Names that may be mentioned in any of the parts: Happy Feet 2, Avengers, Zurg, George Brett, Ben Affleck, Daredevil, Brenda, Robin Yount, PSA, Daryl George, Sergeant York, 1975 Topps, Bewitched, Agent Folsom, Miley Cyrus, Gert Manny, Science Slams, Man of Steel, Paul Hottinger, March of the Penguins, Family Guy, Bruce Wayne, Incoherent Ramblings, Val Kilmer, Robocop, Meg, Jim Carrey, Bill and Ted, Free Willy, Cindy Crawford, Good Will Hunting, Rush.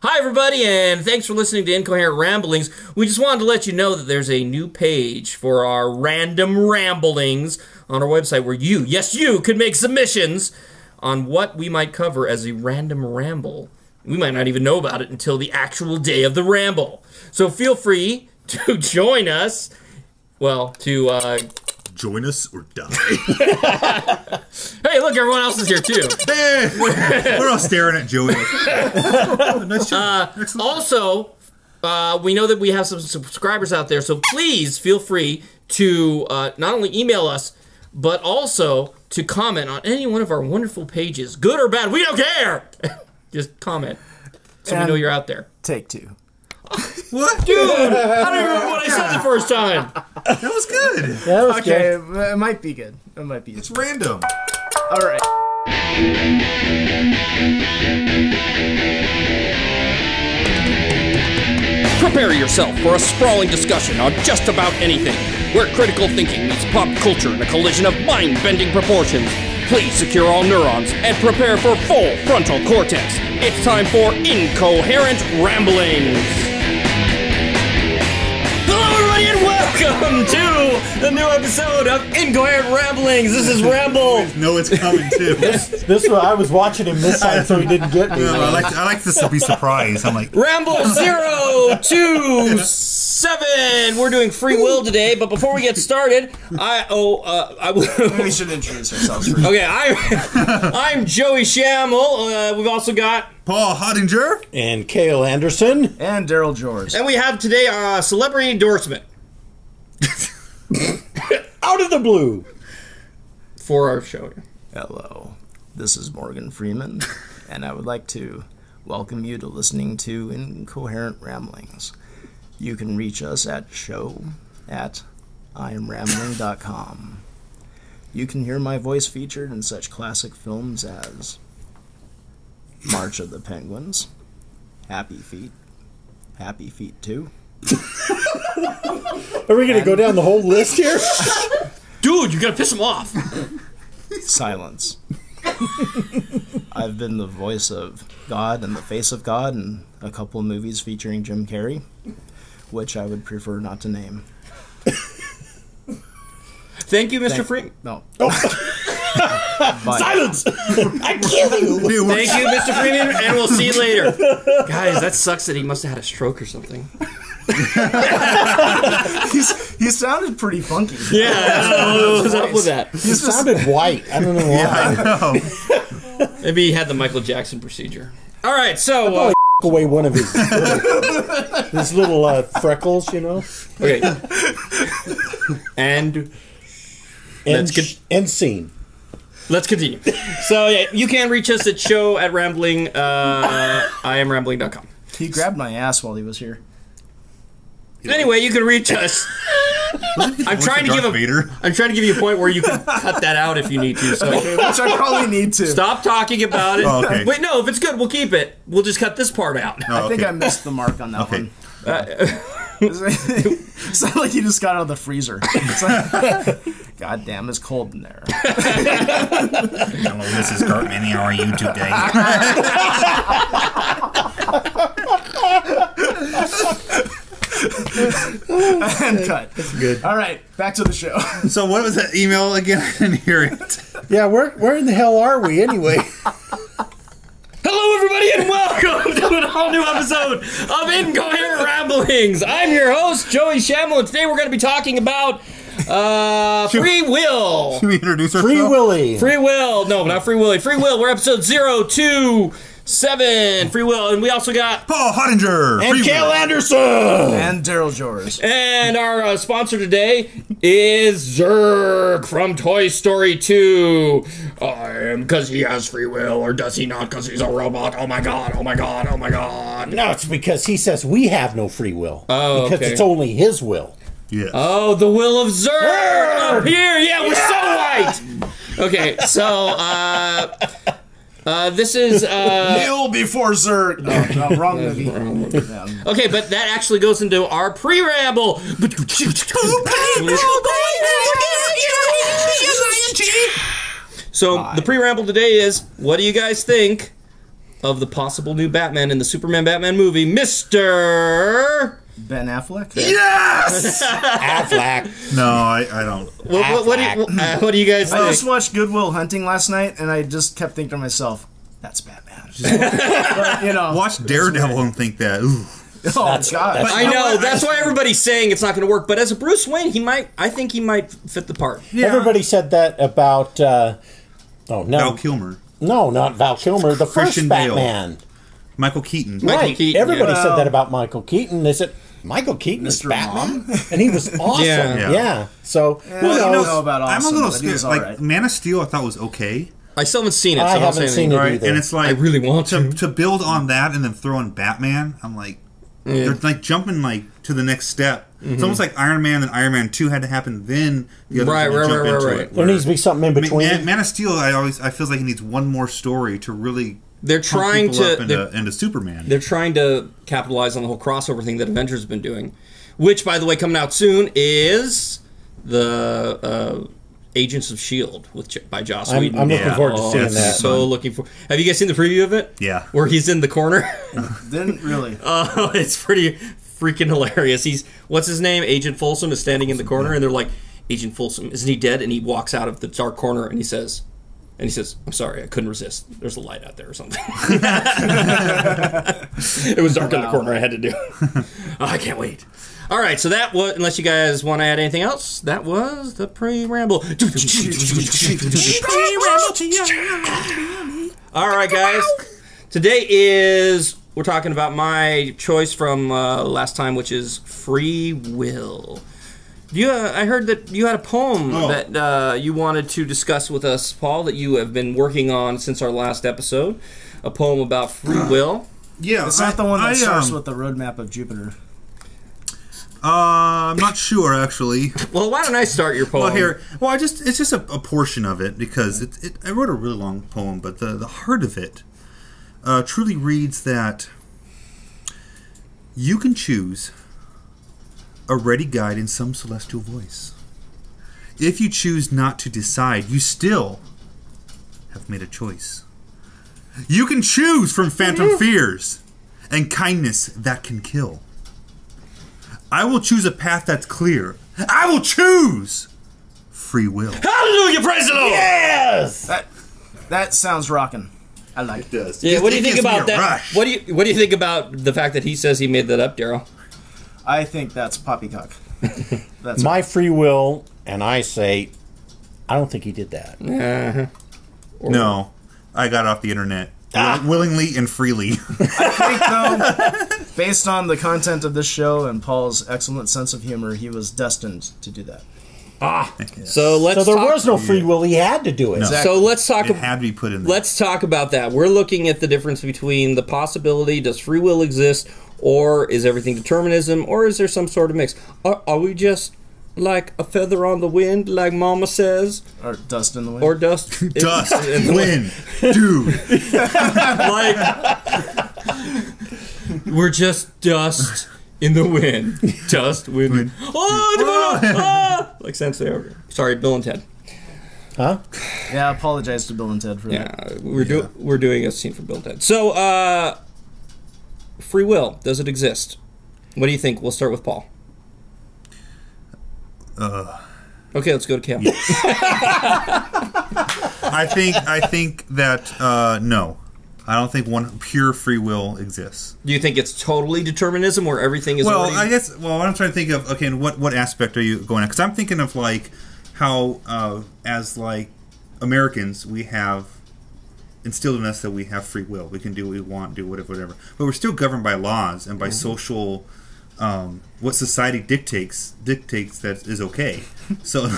Hi everybody, and thanks for listening to Incoherent Ramblings. We just wanted to let you know that there's a new page for our random ramblings on our website where you, yes you, could make submissions on what we might cover as a random ramble. We might not even know about it until the actual day of the ramble. So feel free to join us, well, to join us or die. Hey, look, everyone else is here, too. We're all staring at Joey. Also, we know that we have some subscribers out there, so please feel free to not only email us, but also to comment on any one of our wonderful pages. Good or bad, we don't care! Just comment, so we know you're out there. Take two. What? Dude, I don't remember what I said the first time. That was good. That was okay. Good. It might be good. It might be. It's random. All right. Prepare yourself for a sprawling discussion on just about anything, where critical thinking meets pop culture in a collision of mind-bending proportions. Please secure all neurons and prepare for full frontal cortex. It's time for Incoherent Ramblings. Welcome to the new episode of Incoherent Ramblings. This is Ramble. No, it's coming too. This I was watching him this time, so he didn't get me. No, I like this to be surprised. I'm like Ramble 027. We're doing Free Will today, but before we get started, we should introduce ourselves. Okay, I'm Joey Shamel. We've also got Paul Hottinger and Kale Anderson and Daryl George, and we have today a celebrity endorsement. Out of the blue for our show. Hello, this is Morgan Freeman, and I would like to welcome you to listening to Incoherent Ramblings. You can reach us at show@IamRambling.com. You can hear my voice featured in such classic films as March of the Penguins, Happy Feet, Happy Feet 2. Are we going to go down the whole list here? Dude, you got to piss him off. Silence. I've been the voice of God and the face of God in a couple movies featuring Jim Carrey, which I would prefer not to name. Thank you, Mr. Freeman. No. Oh. Silence! I kill you! Thank you, Mr. Freeman, and we'll see you later. Guys, that sucks that he must have had a stroke or something. He sounded pretty funky. Yeah, what's up with that? He sounded white. I don't know why. Yeah, I know. Maybe he had the Michael Jackson procedure. All right, so away one of his little freckles, you know. Okay, and scene. Let's continue. So yeah, you can reach us at show@rambling. IamRambling.com. He grabbed my ass while he was here. Anyway, you can reach us. I'm trying to give you a point where you can cut that out if you need to. So. Okay, which I probably need to. Stop talking about it. Oh, okay. Wait, no, if it's good, we'll keep it. We'll just cut this part out. Oh, okay. I think I missed the mark on that one. It's not like you just got out of the freezer. It's like, God damn, it's cold in there. Hello, this is Gert Manny. How are you today? And cut. That's good. All right, back to the show. So what was that email again? I didn't hear it. Yeah, where in the hell are we anyway? Hello, everybody, and welcome to an all-new episode of Incoherent Ramblings. I'm your host, Joey Shamel, and today we're going to be talking about Free Will. Should we introduce ourselves? Free Willy. Free Will. No, not Free Willy. Free Will. We're episode 027, Free Will, and we also got Paul Hottinger and Kale Anderson and Daryl George. And our sponsor today is Zurg from Toy Story 2. Because he has free will, or does he not? Because he's a robot. Oh my god! Oh my god! Oh my god! No, it's because he says we have no free will. Oh, because it's only his will. Yes. Oh, the will of Zurg up here. Yeah, we're so white. Okay, so. This is Kneel before Zurg. No, wrong movie. Yeah. Okay, but that actually goes into our pre-ramble. So the pre-ramble today is: what do you guys think of the possible new Batman in the Superman Batman movie, Mr. Ben Affleck? Yes! Affleck. No, I don't. What do you guys think? I just watched Good Will Hunting last night, and I just kept thinking to myself, that's Batman. But, you know, watch Daredevil and think that. Ooh. Oh, God. I know. That's why everybody's saying it's not going to work. But as a Bruce Wayne, he might. I think he might fit the part. Yeah. Everybody said that about... Val Kilmer. No, not Val Kilmer. The first Batman. Bale. Michael Keaton. Michael Keaton. Everybody said that about Michael Keaton. They said, Michael Keaton is Batman? And he was awesome. Yeah. So, who knows about awesome? I'm a little scared. Like, right. Man of Steel I thought was okay. I still haven't seen it. I haven't seen it either. And it's like... I really want to build on that and then throw in Batman, I'm like... Yeah. They're like jumping to the next step. Mm-hmm. It's almost like Iron Man and Iron Man 2 had to happen. Then the other jump into it. There needs to be something in between. Man of Steel, I feel like it needs one more story to really. They're trying to into Superman. They're trying to capitalize on the whole crossover thing that Avengers has been doing, which, by the way, coming out soon is the Agents of S.H.I.E.L.D. by Joss Whedon. I'm looking forward to seeing that. So looking forward. Have you guys seen the preview of it? Yeah. Where he's in the corner? Didn't really. Oh, it's pretty freaking hilarious. He's, what's his name? Agent Folsom is standing in the corner, and they're like, Agent Folsom, isn't he dead? And he walks out of the dark corner, and he says, I'm sorry, I couldn't resist. There's a light out there or something. It was dark in the corner. I had to do it. Oh, I can't wait. All right, so that was, unless you guys want to add anything else, that was the pre-ramble. All right, guys. Today we're talking about my choice from last time, which is Free Will. I heard that you had a poem that you wanted to discuss with us, Paul, that you have been working on since our last episode, a poem about free will. Yeah. It's not the one that starts with the roadmap of Jupiter. I'm not sure, actually. Well, why don't I start your poem? Well, here. Well, it's just a portion of it, because I wrote a really long poem, but the heart of it truly reads that you can choose a ready guide in some celestial voice. If you choose not to decide, you still have made a choice. You can choose from phantom fears and kindness that can kill. I will choose a path that's clear. I will choose free will. Hallelujah, praise the Lord! Yes! That sounds rockin'. I like it. It does. Yeah, what do you think about that? Rush. What do you think about the fact that he says he made that up, Daryl? I think that's poppycock. That's my free will, and I say, I don't think he did that. No, I got off the internet. Willingly and freely. I think, though, based on the content of this show and Paul's excellent sense of humor, he was destined to do that. So there was no free will. He had to do it. No. Exactly. So let's talk. It had to be put in there. Let's talk about that. We're looking at the difference between the possibility: does free will exist, or is everything determinism, or is there some sort of mix? Are we just like a feather on the wind, like Mama says? Or dust in the wind. Or dust. Dust in the wind. Dude. Like, we're just dust in the wind. Dust, wind. Oh, like Sensei over. Sorry, Bill and Ted. Huh? Yeah, I apologize to Bill and Ted for that. Yeah, we're doing a scene for Bill and Ted. So, free will, does it exist? What do you think? We'll start with Paul. Okay, let's go to Cam. I think that no, I don't think one pure free will exists. Do you think it's totally determinism, where everything is? Well, already... I guess. Well, what I'm trying to think of. Okay, and what aspect are you going at? Because I'm thinking of like how as like Americans we have instilled in us that we have free will. We can do what we want, do whatever. But we're still governed by laws and by social. What society dictates that is okay. So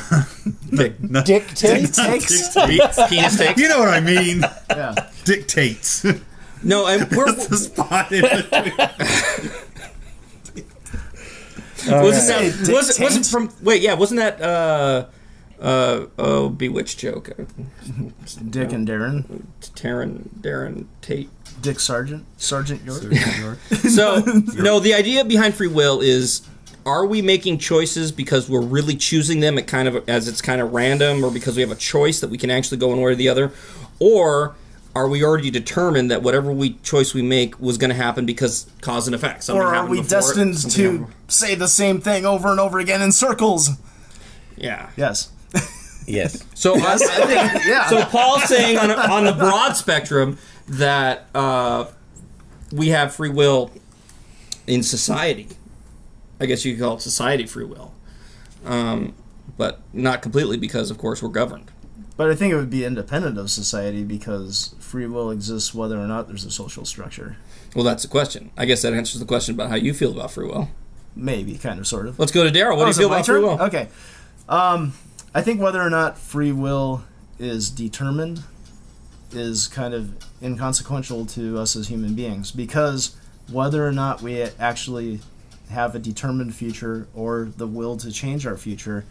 dictates. You know what I mean? Yeah. Dictates. No, and we're the spot in between. Wasn't from? Wait, yeah, wasn't that? Bewitched joke. Dick and Darren. Darren Tate. Dick Sargent? Sergeant York? Sergeant York. So, no, the idea behind free will is, are we making choices because we're really choosing them as it's kind of random, or because we have a choice that we can actually go one way or the other? Or are we already determined that whatever choice we make was going to happen because cause and effect? Something or are we destined to say the same thing over and over again in circles? Yeah. Yes. Yes. So I think yeah. So Paul's saying on the broad spectrum that we have free will in society. I guess you could call it society free will, but not completely because, of course, we're governed. But I think it would be independent of society because free will exists whether or not there's a social structure. Well, that's the question. I guess that answers the question about how you feel about free will. Maybe, kind of, sort of. Let's go to Daryl. What do you feel about free will? Okay. I think whether or not free will is determined is kind of inconsequential to us as human beings because whether or not we actually have a determined future or the will to change our future,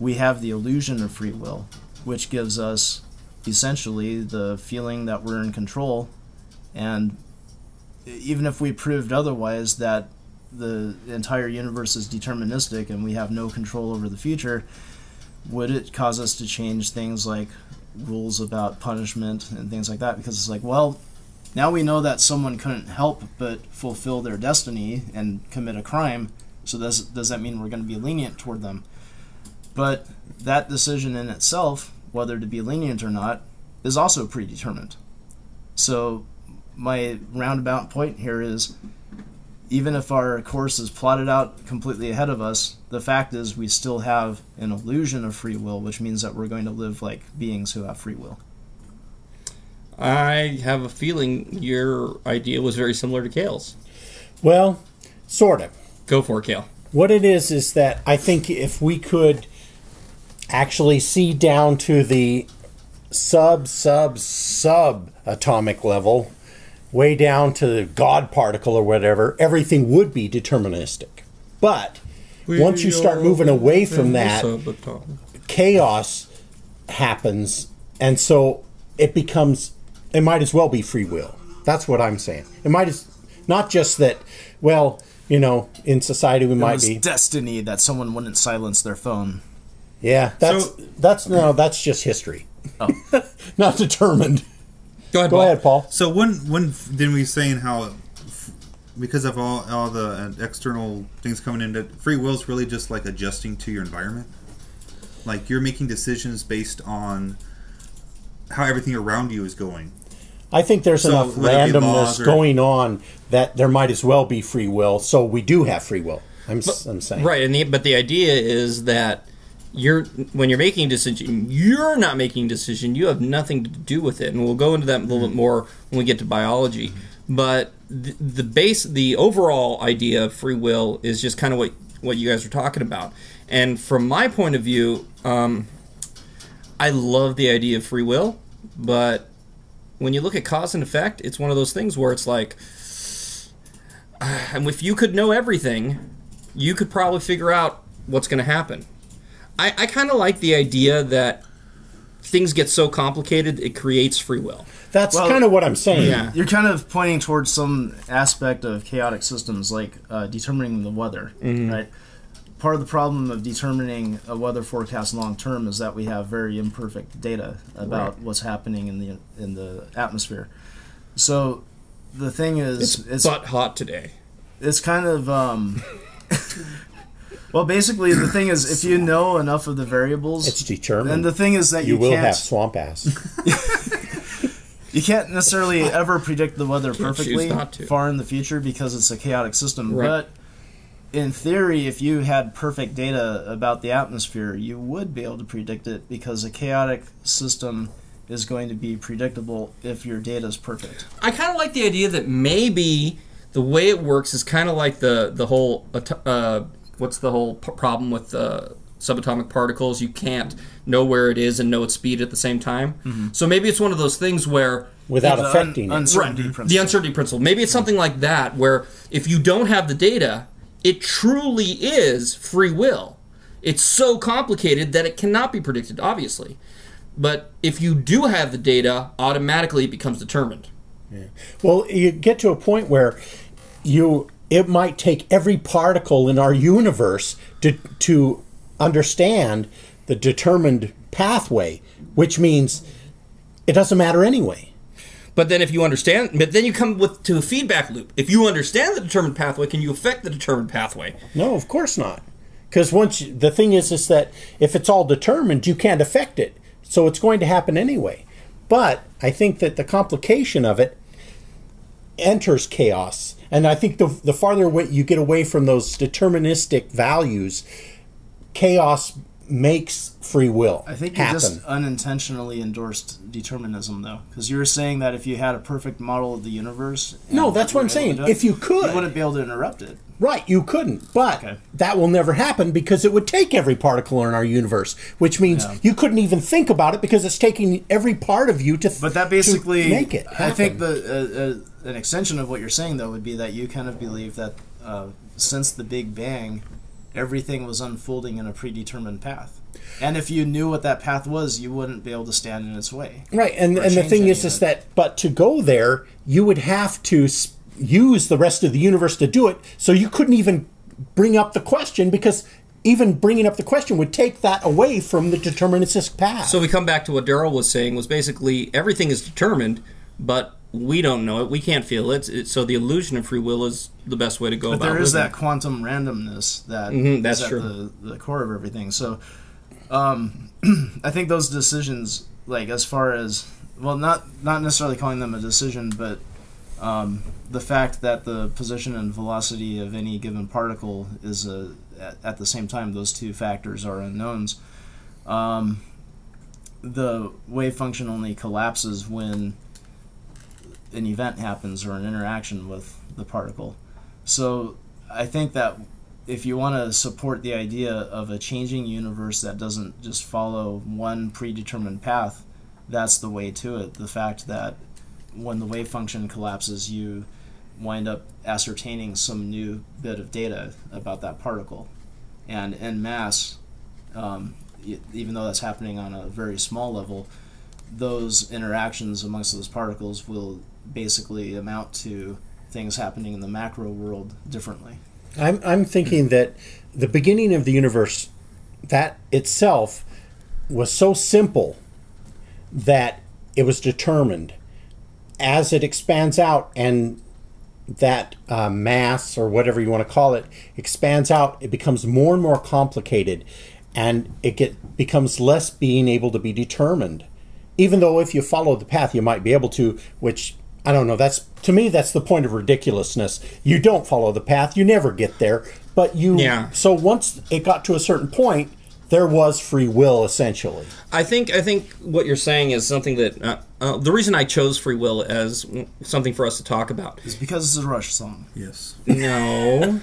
we have the illusion of free will, which gives us essentially the feeling that we're in control. And even if we proved otherwise that the entire universe is deterministic and we have no control over the future, would it cause us to change things like rules about punishment and things like that? Because it's like, well, now we know that someone couldn't help but fulfill their destiny and commit a crime, so does that mean we're going to be lenient toward them? But that decision in itself, whether to be lenient or not, is also predetermined. So my roundabout point here is, even if our course is plotted out completely ahead of us, the fact is we still have an illusion of free will, which means that we're going to live like beings who have free will. I have a feeling your idea was very similar to Kale's. Well, sort of. Go for it, Kale. What it is that I think if we could actually see down to the sub-atomic level, way down to the God particle or whatever, everything would be deterministic. But once you start moving away from that, chaos happens, and so it becomes, it might as well be free will. That's what I'm saying. It might as, not just that, well, you know, in society we might be. It was destiny that someone wouldn't silence their phone. Yeah, that's no, that's just history. Oh. Not determined. Go ahead, Paul. So when then we saying how because of all the external things coming into free will is really just like adjusting to your environment. Like you're making decisions based on how everything around you is going. I think there's enough randomness going on that there might as well be free will. So we do have free will. I'm saying right, and but the idea is that when you're making a decision, you're not making a decision. You have nothing to do with it, and we'll go into that a little bit more when we get to biology. But the overall idea of free will is just kind of what you guys are talking about. And from my point of view, I love the idea of free will, but when you look at cause and effect, it's one of those things where it's like, and if you could know everything, you could probably figure out what's going to happen. I kind of like the idea that things get so complicated it creates free will. That's kind of what I'm saying. Yeah. You're kind of pointing towards some aspect of chaotic systems, like determining the weather, right? Part of the problem of determining a weather forecast long term is that we have very imperfect data about what's happening in the atmosphere. So the thing is, it's butt hot today. It's kind of well, basically, the thing is, if you know enough of the variables, it's determined. And the thing is that you will have swamp ass. You can't necessarily ever predict the weather perfectly far in the future because it's a chaotic system. Right. But in theory, if you had perfect data about the atmosphere, you would be able to predict it because a chaotic system is going to be predictable if your data is perfect. I kind of like the idea that maybe the way it works is kind of like the whole. What's the whole problem with subatomic particles? You can't know where it is and know its speed at the same time. So maybe it's one of those things where... Without affecting uncertainty principle. The uncertainty principle. Maybe it's something like that where if you don't have the data, it truly is free will. It's so complicated that it cannot be predicted, obviously. But if you do have the data, automatically it becomes determined. Yeah. Well, you get to a point where you... It might take every particle in our universe to understand the determined pathway, which means it doesn't matter anyway. But then if you understand, but then you come with to a feedback loop. If you understand the determined pathway, can you affect the determined pathway? No, of course not. Because once you, the thing is that if it's all determined, you can't affect it. So it's going to happen anyway. But I think that the complication of it enters chaos. And I think the farther away you get away from those deterministic values, chaos makes free will happen. I think you just unintentionally endorsed determinism, though, because you were saying that if you had a perfect model of the universe... No, that's what I'm saying. If you could... You wouldn't be able to interrupt it. Right, you couldn't, but okay. That will never happen because it would take every particle in our universe, which means you couldn't even think about it because it's taking every part of you to But that basically, make it happen. I think the, an extension of what you're saying, though, would be that you kind of believe that since the Big Bang, everything was unfolding in a predetermined path. And if you knew what that path was, you wouldn't be able to stand in its way. Right, and the thing is that, but to go there, you would have to use the rest of the universe to do it, so you couldn't even bring up the question, because even bringing up the question would take that away from the deterministic path. So we come back to what Daryl was saying, was basically everything is determined, but we don't know it, we can't feel it, so the illusion of free will is the best way to go about it. But there is that quantum randomness that is at the core of everything. So I think those decisions, like as far as, well, not necessarily calling them a decision, but the fact that the position and velocity of any given particle is at the same time, those two factors are unknowns. The wave function only collapses when an event happens or an interaction with the particle. So I think that if you want to support the idea of a changing universe that doesn't just follow one predetermined path, that's the way to it. The fact that when the wave function collapses, you wind up ascertaining some new bit of data about that particle. And en masse, even though that's happening on a very small level, those interactions amongst those particles will basically amount to things happening in the macro world differently. I'm thinking that the beginning of the universe, that itself was so simple that it was determined. As it expands out and that mass, or whatever you want to call it, expands out, it becomes more and more complicated, and it becomes less being able to be determined. Even though if you follow the path, you might be able to, which, I don't know, that's, to me, that's the point of ridiculousness. You don't follow the path, you never get there, but you, so once it got to a certain point, there was free will, essentially. I think what you're saying is something that... the reason I chose free will as something for us to talk about... is because it's a Rush song. Yes. No.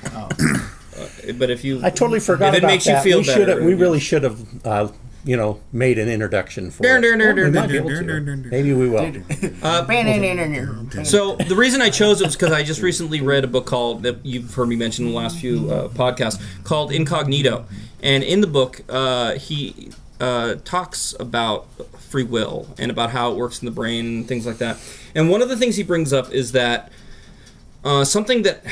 But if you... I totally forgot about that. We really should have, you know, made an introduction for it. Maybe we will. So the reason I chose it was because I just recently read a book called... that you've heard me mention in the last few podcasts, called Incognito. And in the book, he talks about free will and about how it works in the brain and things like that. And one of the things he brings up is that something that,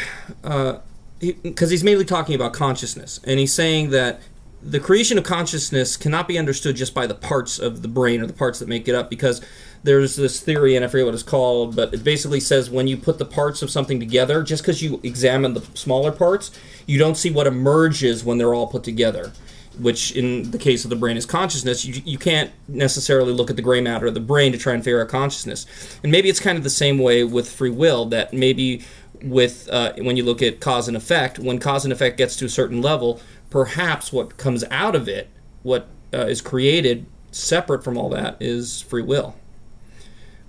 because he's mainly talking about consciousness, and he's saying that the creation of consciousness cannot be understood just by the parts of the brain or the parts that make it up, because there's this theory, and I forget what it's called, but it basically says when you put the parts of something together, just because you examine the smaller parts, you don't see what emerges when they're all put together, which in the case of the brain is consciousness. You can't necessarily look at the gray matter of the brain to try and figure out consciousness. And maybe it's kind of the same way with free will, that maybe with when you look at cause and effect, when cause and effect gets to a certain level, perhaps what comes out of it, what is created separate from all that, is free will.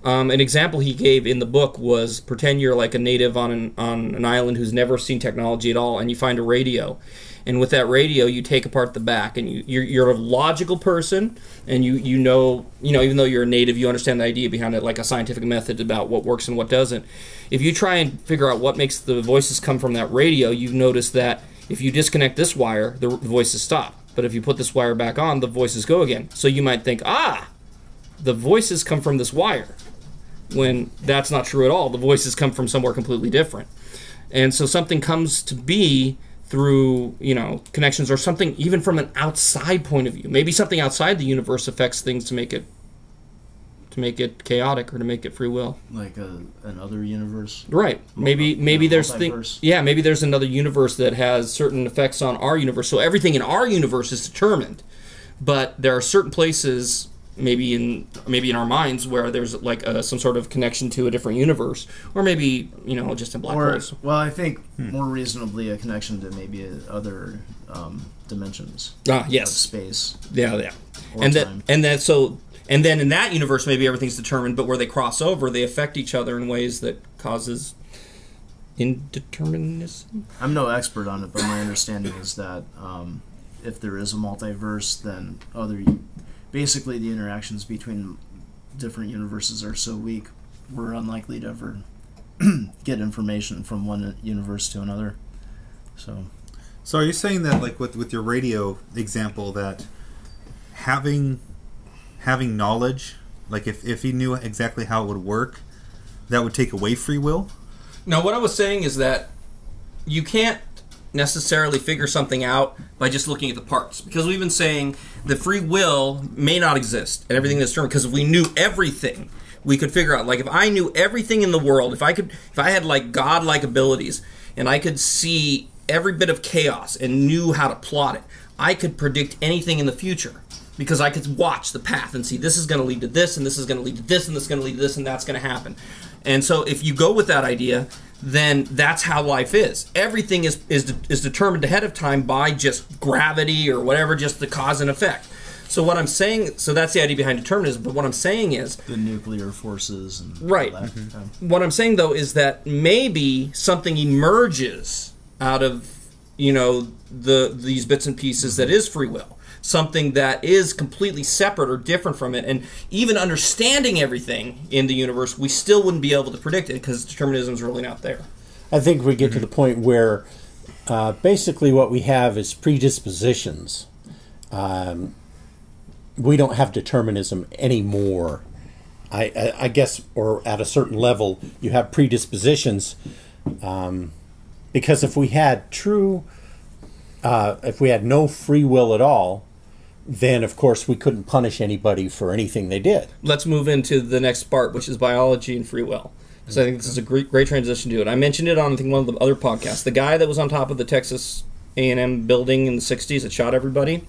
An example he gave in the book was, pretend you're like a native on an island who's never seen technology at all, and you find a radio. And with that radio, you take apart the back, and you're a logical person, and you know, even though you're a native, you understand the idea behind it, like a scientific method about what works and what doesn't. If you try and figure out what makes the voices come from that radio, you notice that if you disconnect this wire, the voices stop. But if you put this wire back on, the voices go again. So you might think, ah, the voices come from this wire, when that's not true at all. The voices come from somewhere completely different. And so something comes to be through, you know, connections, or something even from an outside point of view. Maybe something outside the universe affects things to make it to make it chaotic or to make it free will. Like another universe? Right. Maybe there's things. Yeah, maybe there's another universe that has certain effects on our universe. So everything in our universe is determined. But there are certain places, maybe in our minds, where there's like some sort of connection to a different universe, or maybe just in black holes. Well, I think more reasonably a connection to maybe other dimensions. Yes, of space. Yeah, and then in that universe, maybe everything's determined, but where they cross over, they affect each other in ways that causes indeterminism. I'm no expert on it, but my understanding is that if there is a multiverse, then basically the interactions between different universes are so weak, we're unlikely to ever get information from one universe to another. So are you saying that, like with your radio example, that having knowledge, like if he knew exactly how it would work, that would take away free will? No, what I was saying is that you can't necessarily figure something out by just looking at the parts, because we've been saying the free will may not exist and everything that's determined, because if we knew everything, we could figure out. Like if I knew everything in the world, if I had like godlike abilities and I could see every bit of chaos and knew how to plot it, I could predict anything in the future, because I could watch the path and see this is going to lead to this, and this is going to lead to this, and this is going to lead to this, and that's going to happen. And so if you go with that idea, then that's how life is. Everything is determined ahead of time by just gravity or whatever, just the cause and effect. So what I'm saying, so that's the idea behind determinism, but what I'm saying is... the nuclear forces and all that. Mm-hmm. What I'm saying, though, is that maybe something emerges out of, these bits and pieces that is free will. Something that is completely separate or different from it, and even understanding everything in the universe, we still wouldn't be able to predict it because determinism is really not there. I think we get to the point where basically what we have is predispositions. We don't have determinism anymore, I guess, or at a certain level you have predispositions, because if we had no free will at all, then, of course, we couldn't punish anybody for anything they did. Let's move into the next part, which is biology and free will. Because I think this is a great transition to it. I mentioned it on, I think, one of the other podcasts. The guy that was on top of the Texas A&M building in the 60s that shot everybody,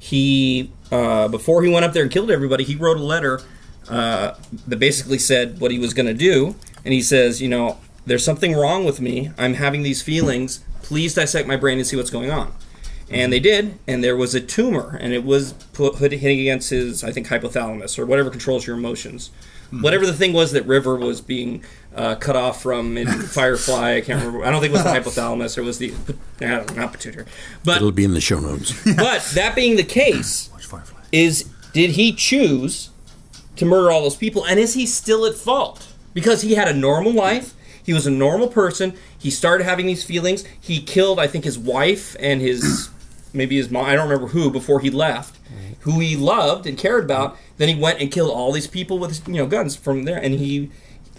he, before he went up there and killed everybody, he wrote a letter that basically said what he was going to do. And he says, there's something wrong with me. I'm having these feelings. Please dissect my brain and see what's going on. And they did, and there was a tumor, and it was hitting against his, I think, hypothalamus, or whatever controls your emotions. Whatever the thing was that River was being cut off from in Firefly, I can't remember. I don't think it was the hypothalamus, or it was the, not pituitary. But it'll be in the show notes. But that being the case, watch Firefly. Did he choose to murder all those people, and is he still at fault? Because he had a normal life. He was a normal person. He started having these feelings. He killed, I think, his wife and his, maybe his mom, I don't remember who, before he left, who he loved and cared about. Then he went and killed all these people with guns from there, and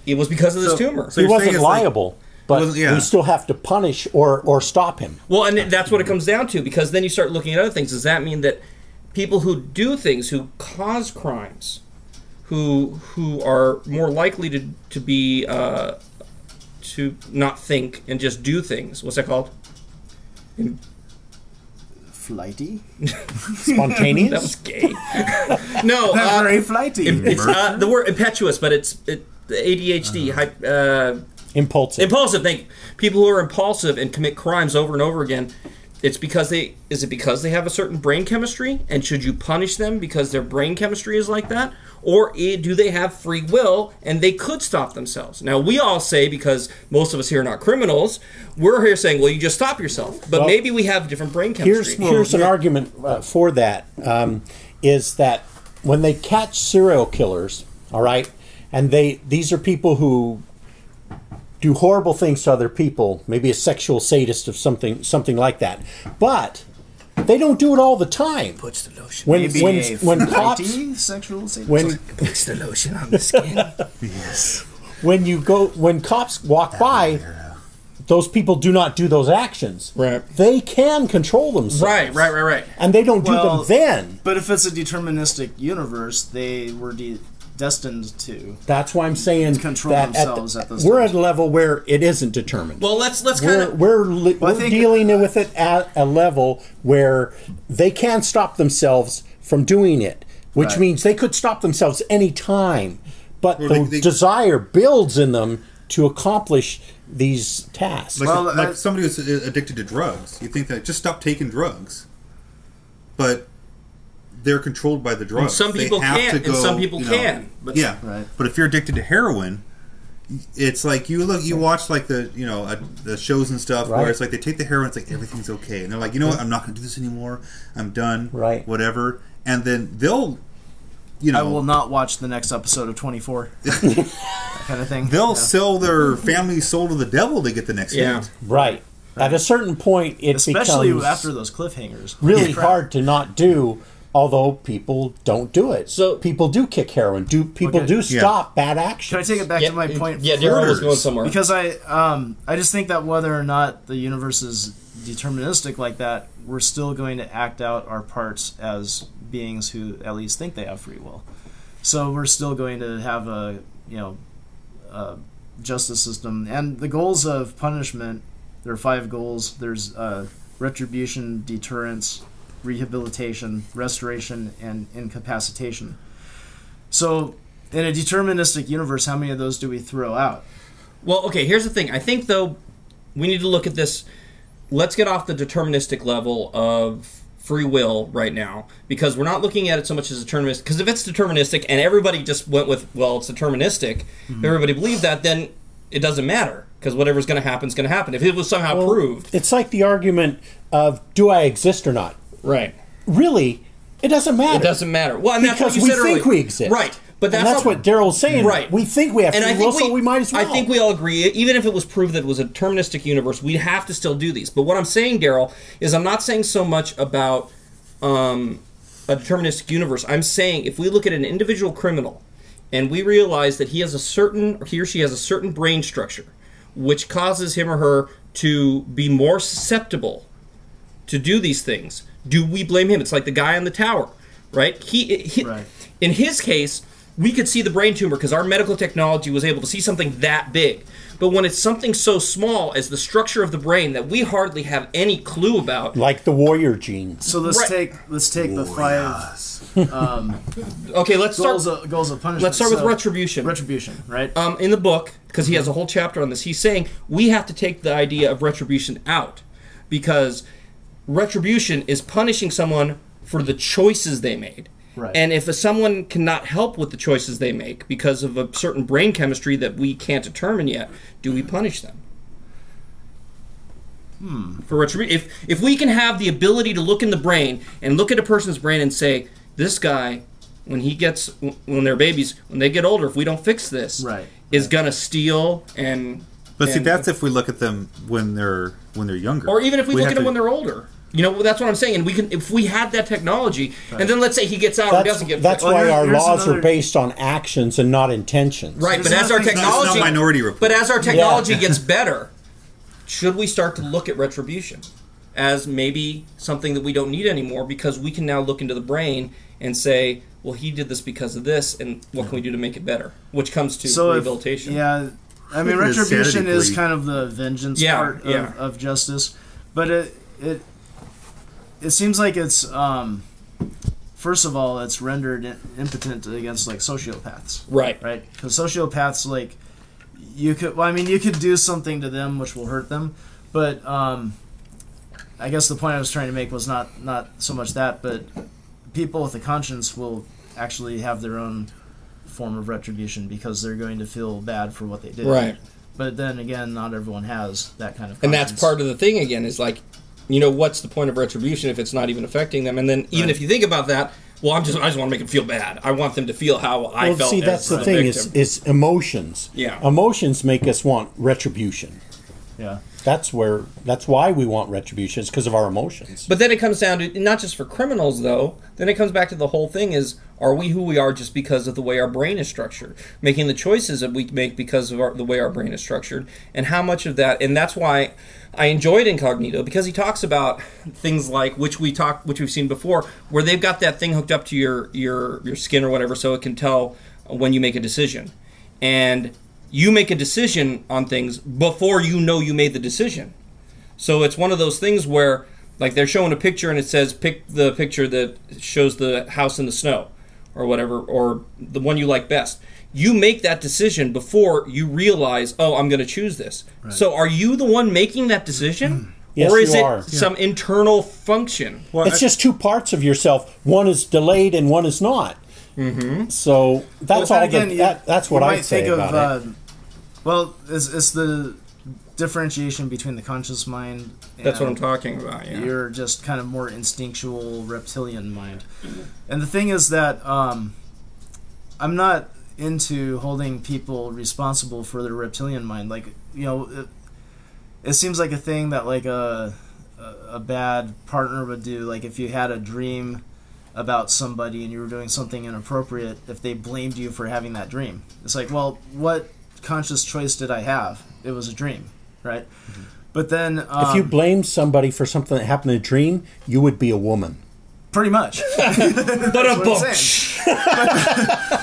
it was because of this tumor. So he wasn't liable, but you still have to punish or stop him. Well, and that's what it comes down to, because then you start looking at other things. Does that mean that people who do things, who cause crimes, who are more likely to be... to not think and just do things. What's that called? Flighty? Spontaneous? That was gay. No. Very flighty. It's the word impetuous, but it's ADHD. Impulsive. Impulsive. People who are impulsive and commit crimes over and over again, is it because they have a certain brain chemistry? And should you punish them because their brain chemistry is like that? Or do they have free will and they could stop themselves? Now, we all say, because most of us here are not criminals, we're here saying, well, you just stop yourself. But well, maybe we have different brain chemistry. Here's an argument for that, is that when they catch serial killers, all right, and these are people who do horrible things to other people, maybe a sexual sadist or something like that, but... they don't do it all the time. Puts the lotion. When cops, sexual sadism. Puts the lotion on the skin. Yes. When cops walk by, those people do not do those actions. Right. They can control themselves. Right. And they don't do them then. But if it's a deterministic universe, they were destined to. That's why I'm saying control that themselves at this. We're at a level where it isn't determined. Well, let's kind of we're dealing with it at a level where they can't stop themselves from doing it, which means they could stop themselves any time, but the desire builds in them to accomplish these tasks. Like, well, like somebody who's addicted to drugs, you think that just stop taking drugs, but they're controlled by the drugs. Some people can't, and some people can. Yeah, but if you're addicted to heroin, it's like you look, you watch like the the shows and stuff where it's like they take the heroin, it's like everything's okay, and they're like, you know what, I'm not going to do this anymore. I'm done. Right. Whatever. And then they'll, I will not watch the next episode of 24. That kind of thing. They'll sell their family's soul to the devil to get the next hit. Right. At a certain point, it becomes, especially after those cliffhangers, really hard to not do, although people don't do it. So people do kick heroin. People do stop bad actions. Can I take it back to my point? Yeah, Daryl was going somewhere. Because I just think that whether or not the universe is deterministic like that, we're still going to act out our parts as beings who at least think they have free will. So we're still going to have a a justice system, and the goals of punishment, there are 5 goals. There's retribution, deterrence, rehabilitation, restoration, and incapacitation. So in a deterministic universe, how many of those do we throw out? Well, okay, here's the thing. I think though we need to look at this. Let's get off the deterministic level of free will right now, because we're not looking at it so much as deterministic. Because if it's deterministic and everybody just went with, well, it's deterministic, if everybody believed that, then it doesn't matter, because whatever's going to happen is going to happen. If it was somehow proved, it's like the argument of do I exist or not? Right. Really, it doesn't matter. It doesn't matter. Well, and that's because we think we exist. Right. But that's what Daryl was saying. Right. We think we have free will, so we might as well. I think we all agree, even if it was proved that it was a deterministic universe, we'd have to still do these. But what I'm saying, Daryl, is I'm not saying so much about a deterministic universe. I'm saying if we look at an individual criminal and we realize that he has a certain, or he or she has a certain brain structure, which causes him or her to be more susceptible to do these things, do we blame him? It's like the guy on the tower, right? In his case, we could see the brain tumor because our medical technology was able to see something that big. But when it's something so small as the structure of the brain that we hardly have any clue about, like the warrior gene. So let's take the 5. Okay, let's start goals of punishment. Let's start with retribution. Retribution, right? In the book, because he has a whole chapter on this, he's saying we have to take the idea of retribution out, because retribution is punishing someone for the choices they made. Right. And if someone cannot help with the choices they make because of a certain brain chemistry that we can't determine yet, do we punish them? For retribution? If we can have the ability to look in the brain and look at a person's brain and say, this guy, when they're babies, when they get older, if we don't fix this, is gonna steal and. But see, that's if we look at them when they're younger, or even if we look at them when they're older. You know, that's what I'm saying. And we can, if we had that technology, and then let's say he gets out and doesn't get. That's why our laws are based on actions and not intentions. Right, but as our technology, gets better, should we start to look at retribution as maybe something that we don't need anymore, because we can now look into the brain and say, well, he did this because of this, and what can we do to make it better? Which comes to rehabilitation. I mean, retribution is kind of the vengeance part of justice, but it seems like it's, first of all, it's rendered impotent against, like, sociopaths. Right. Right? Because sociopaths, like, you could, well, I mean, you could do something to them which will hurt them, but I guess the point I was trying to make was not so much that, but people with a conscience will actually have their own form of retribution because they're going to feel bad for what they did. Right. But then again, not everyone has that kind of conscience. And that's part of the thing, again, is, like, you know, what's the point of retribution if it's not even affecting them? And then even if you think about that, well, I just want to make them feel bad. I want them to feel how I felt. See, that's the thing is emotions. Yeah, emotions make us want retribution. Yeah, that's why we want retribution, is because of our emotions. But then it comes down to, not just for criminals though. Then it comes back to the whole thing is, are we who we are just because of the way our brain is structured, making the choices that we make because of the way our brain is structured, and how much of that? And that's why I enjoyed Incognito, because he talks about things like, which we've seen before, where they've got that thing hooked up to your skin or whatever, so it can tell when you make a decision. And you make a decision on things before you know you made the decision. So it's one of those things where, like, they're showing a picture and it says, pick the picture that shows the house in the snow or whatever, or the one you like best. You make that decision before you realize, oh, I'm going to choose this. Right. So are you the one making that decision? Yes, or is it some internal function? Well, it's just two parts of yourself. One is delayed and one is not. Mm-hmm. So that's all. Again, that's what I say about it. Well, it's the differentiation between the conscious mind. And that's what I'm talking about. Yeah. You're just kind of more instinctual reptilian mind. And the thing is that I'm not into holding people responsible for their reptilian mind. Like, you know, it seems like a thing that like a bad partner would do. Like if you had a dream about somebody and you were doing something inappropriate, if they blamed you for having that dream. It's like, well, what conscious choice did I have? It was a dream, right? Mm-hmm. But then... if you blamed somebody for something that happened in a dream, you would be a woman. Pretty much. That's what I'm saying.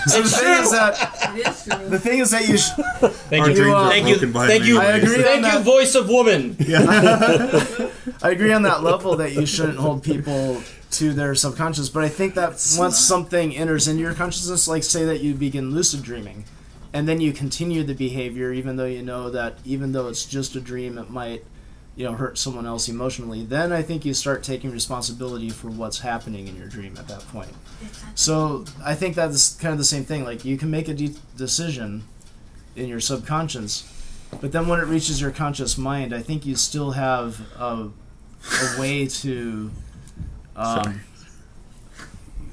So the thing is that... The thing is that you... Thank you, voice of woman. Yeah. I agree on that level that you shouldn't hold people... to their subconscious, but I think that once something enters into your consciousness, like say that you begin lucid dreaming, and then you continue the behavior even though you know that even though it's just a dream, it might, you know, hurt someone else emotionally, then I think you start taking responsibility for what's happening in your dream at that point. So I think that's kind of the same thing. Like you can make a decision in your subconscious, but then when it reaches your conscious mind, I think you still have a way to...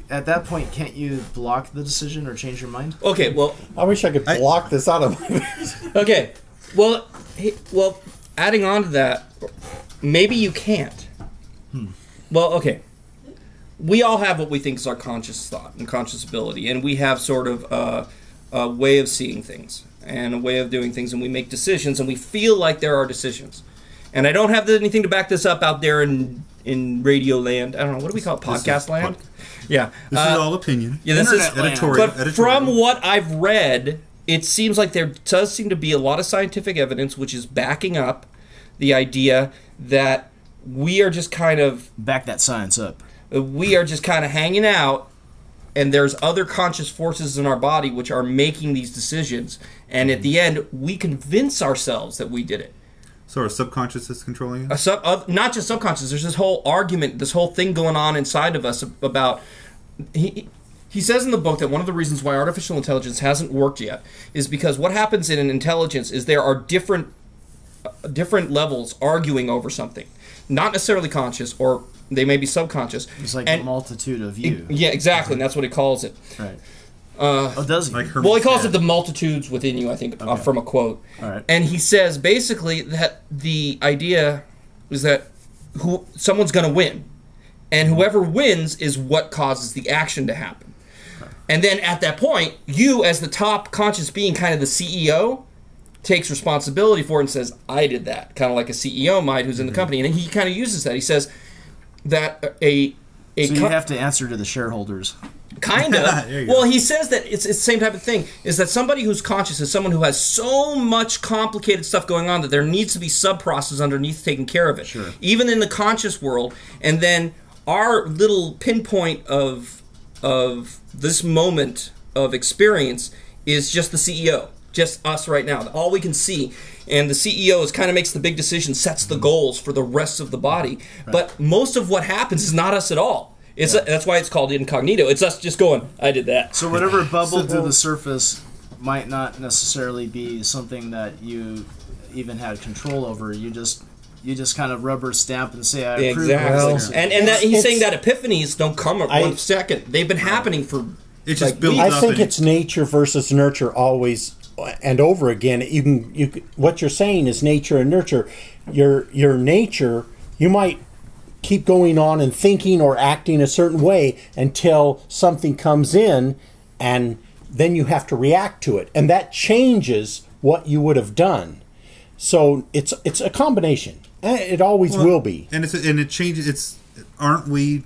at that point, can't you block the decision or change your mind? Okay, well... I wish I could block this out of my... Okay, well, adding on to that, maybe you can't. Hmm. Well, okay. We all have what we think is our conscious thought and conscious ability, and we have sort of a way of seeing things and a way of doing things, and we make decisions, and we feel like there are decisions. And I don't have anything to back this up out there in radio land. I don't know, what do we call it? Podcast land? Yeah. This is all opinion. Yeah, this is editorial. But from what I've read, it seems like there does seem to be a lot of scientific evidence which is backing up the idea that we are just kind of... Back that science up. We are just kind of hanging out, and there's other conscious forces in our body which are making these decisions. And at the end, we convince ourselves that we did it. So our subconscious is controlling it? Not just subconscious. There's this whole argument, this whole thing going on inside of us about... He says in the book that one of the reasons why artificial intelligence hasn't worked yet is because what happens in an intelligence is there are different levels arguing over something. Not necessarily conscious, or they may be subconscious. It's like a multitude of you. Yeah, exactly, and that's what he calls it. Right. Oh, does he? Like well, he calls it the multitudes within you, I think, okay. From a quote. All right. And he says, basically, that the idea is that someone's going to win. And whoever wins is what causes the action to happen. Okay. And then at that point, you, as the top conscious being, kind of the CEO, takes responsibility for it and says, I did that. Kind of like a CEO might who's in the company. And he kind of uses that. He says that so you have to answer to the shareholders. Kind of. Well, he says that it's the same type of thing, is that somebody who's conscious is someone who has so much complicated stuff going on that there needs to be sub-processes underneath taking care of it. Sure. Even in the conscious world. And then our little pinpoint of this moment of experience is just the CEO. Just us right now. All we can see. And the CEO is kind of makes the big decision, sets the goals for the rest of the body. Right. But most of what happens is not us at all. It's that's why it's called Incognito. It's us just going, I did that. So whatever bubbled to the surface might not necessarily be something that you even had control over. You just kind of rubber stamp and say, I approve. Exactly. Well, and that, he's saying that epiphanies don't come at 1 second. They've been happening for it just like builds up. I think it's nature versus nurture always and over again. What you're saying is nature and nurture. Your nature, you might keep going on and thinking or acting a certain way until something comes in, and then you have to react to it, and that changes what you would have done. So it's a combination, and it always will be. And it changes. Aren't we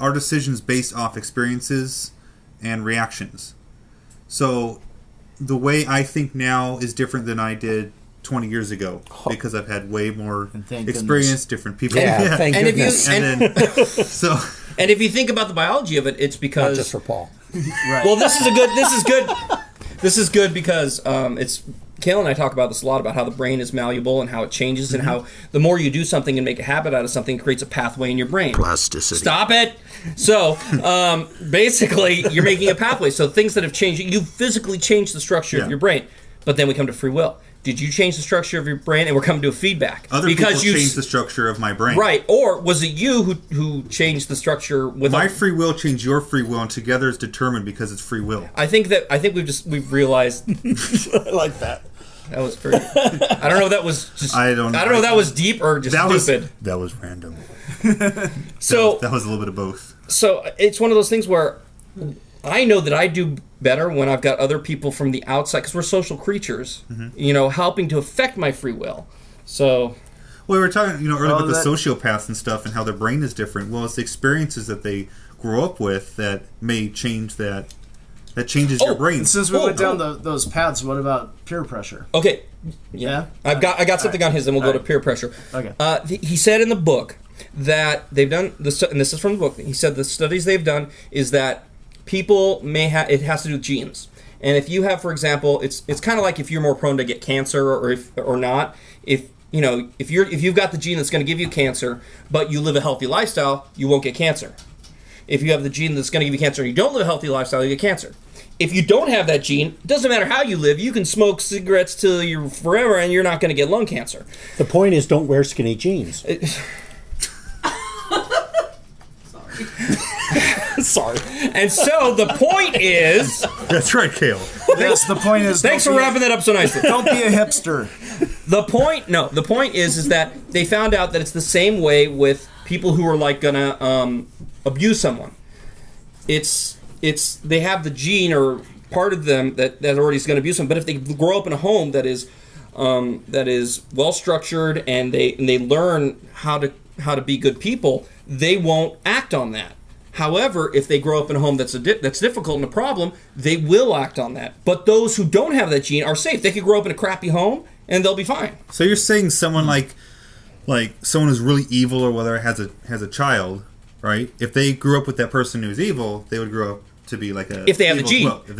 our decisions based off experiences and reactions? So the way I think now is different than I did 20 years ago because I've had way more experience, different people. Yeah, thank goodness. And if you think about the biology of it, it's because... Not just for Paul. Right. Well, this is good because it's... Kale and I talk about this a lot, about how the brain is malleable and how it changes and how the more you do something and make a habit out of something, it creates a pathway in your brain. Plasticity. Stop it! So, basically, you're making a pathway. So things that have changed, you physically changed the structure of your brain. But then we come to free will. Did you change the structure of your brain? And we're coming to a feedback. Other because people changed the structure of my brain. Right. Or was it you who changed the structure? With my free will changed your free will, and together it's determined because it's free will. I think we've realized. I like that. That was pretty. I don't know if that was just. I don't know if that was deep or just stupid. That was random. So that was a little bit of both. So it's one of those things where I know that I do better when I've got other people from the outside, because we're social creatures, you know, helping to affect my free will. So, well, we were talking, you know, earlier about the sociopaths and stuff and how their brain is different. Well, it's the experiences that they grow up with that may change that. That changes your brain. Since we went down those paths, what about peer pressure? Okay, yeah, I got something on his, and we'll go to peer pressure. Okay, he said in the book that they've done this, and this is from the book. He said the studies they've done is that. People may have, it has to do with genes. And if you have, for example, it's kind of like if you're more prone to get cancer or not. If, you know, if you've got the gene that's going to give you cancer, but you live a healthy lifestyle, you won't get cancer. If you have the gene that's going to give you cancer and you don't live a healthy lifestyle, you get cancer. If you don't have that gene, it doesn't matter how you live. You can smoke cigarettes till you're forever and you're not going to get lung cancer. The point is, don't wear skinny jeans. Sorry. And so the point is... That's right, Kale. Yes, the point is... Thanks for wrapping that up so nicely. Don't be a hipster. The point... No, the point is that they found out that it's the same way with people who are, like, going to abuse someone. It's... They have the gene or part of them that already is going to abuse them. But if they grow up in a home that is well-structured and they learn how to be good people, they won't act on that. However, if they grow up in a home that's difficult and a problem, they will act on that. But those who don't have that gene are safe. They could grow up in a crappy home and they'll be fine. So you're saying someone like someone who's really evil or whether has a child, right? If they grew up with that person who's evil, they would grow up to be like a... If they have the gene. Well, if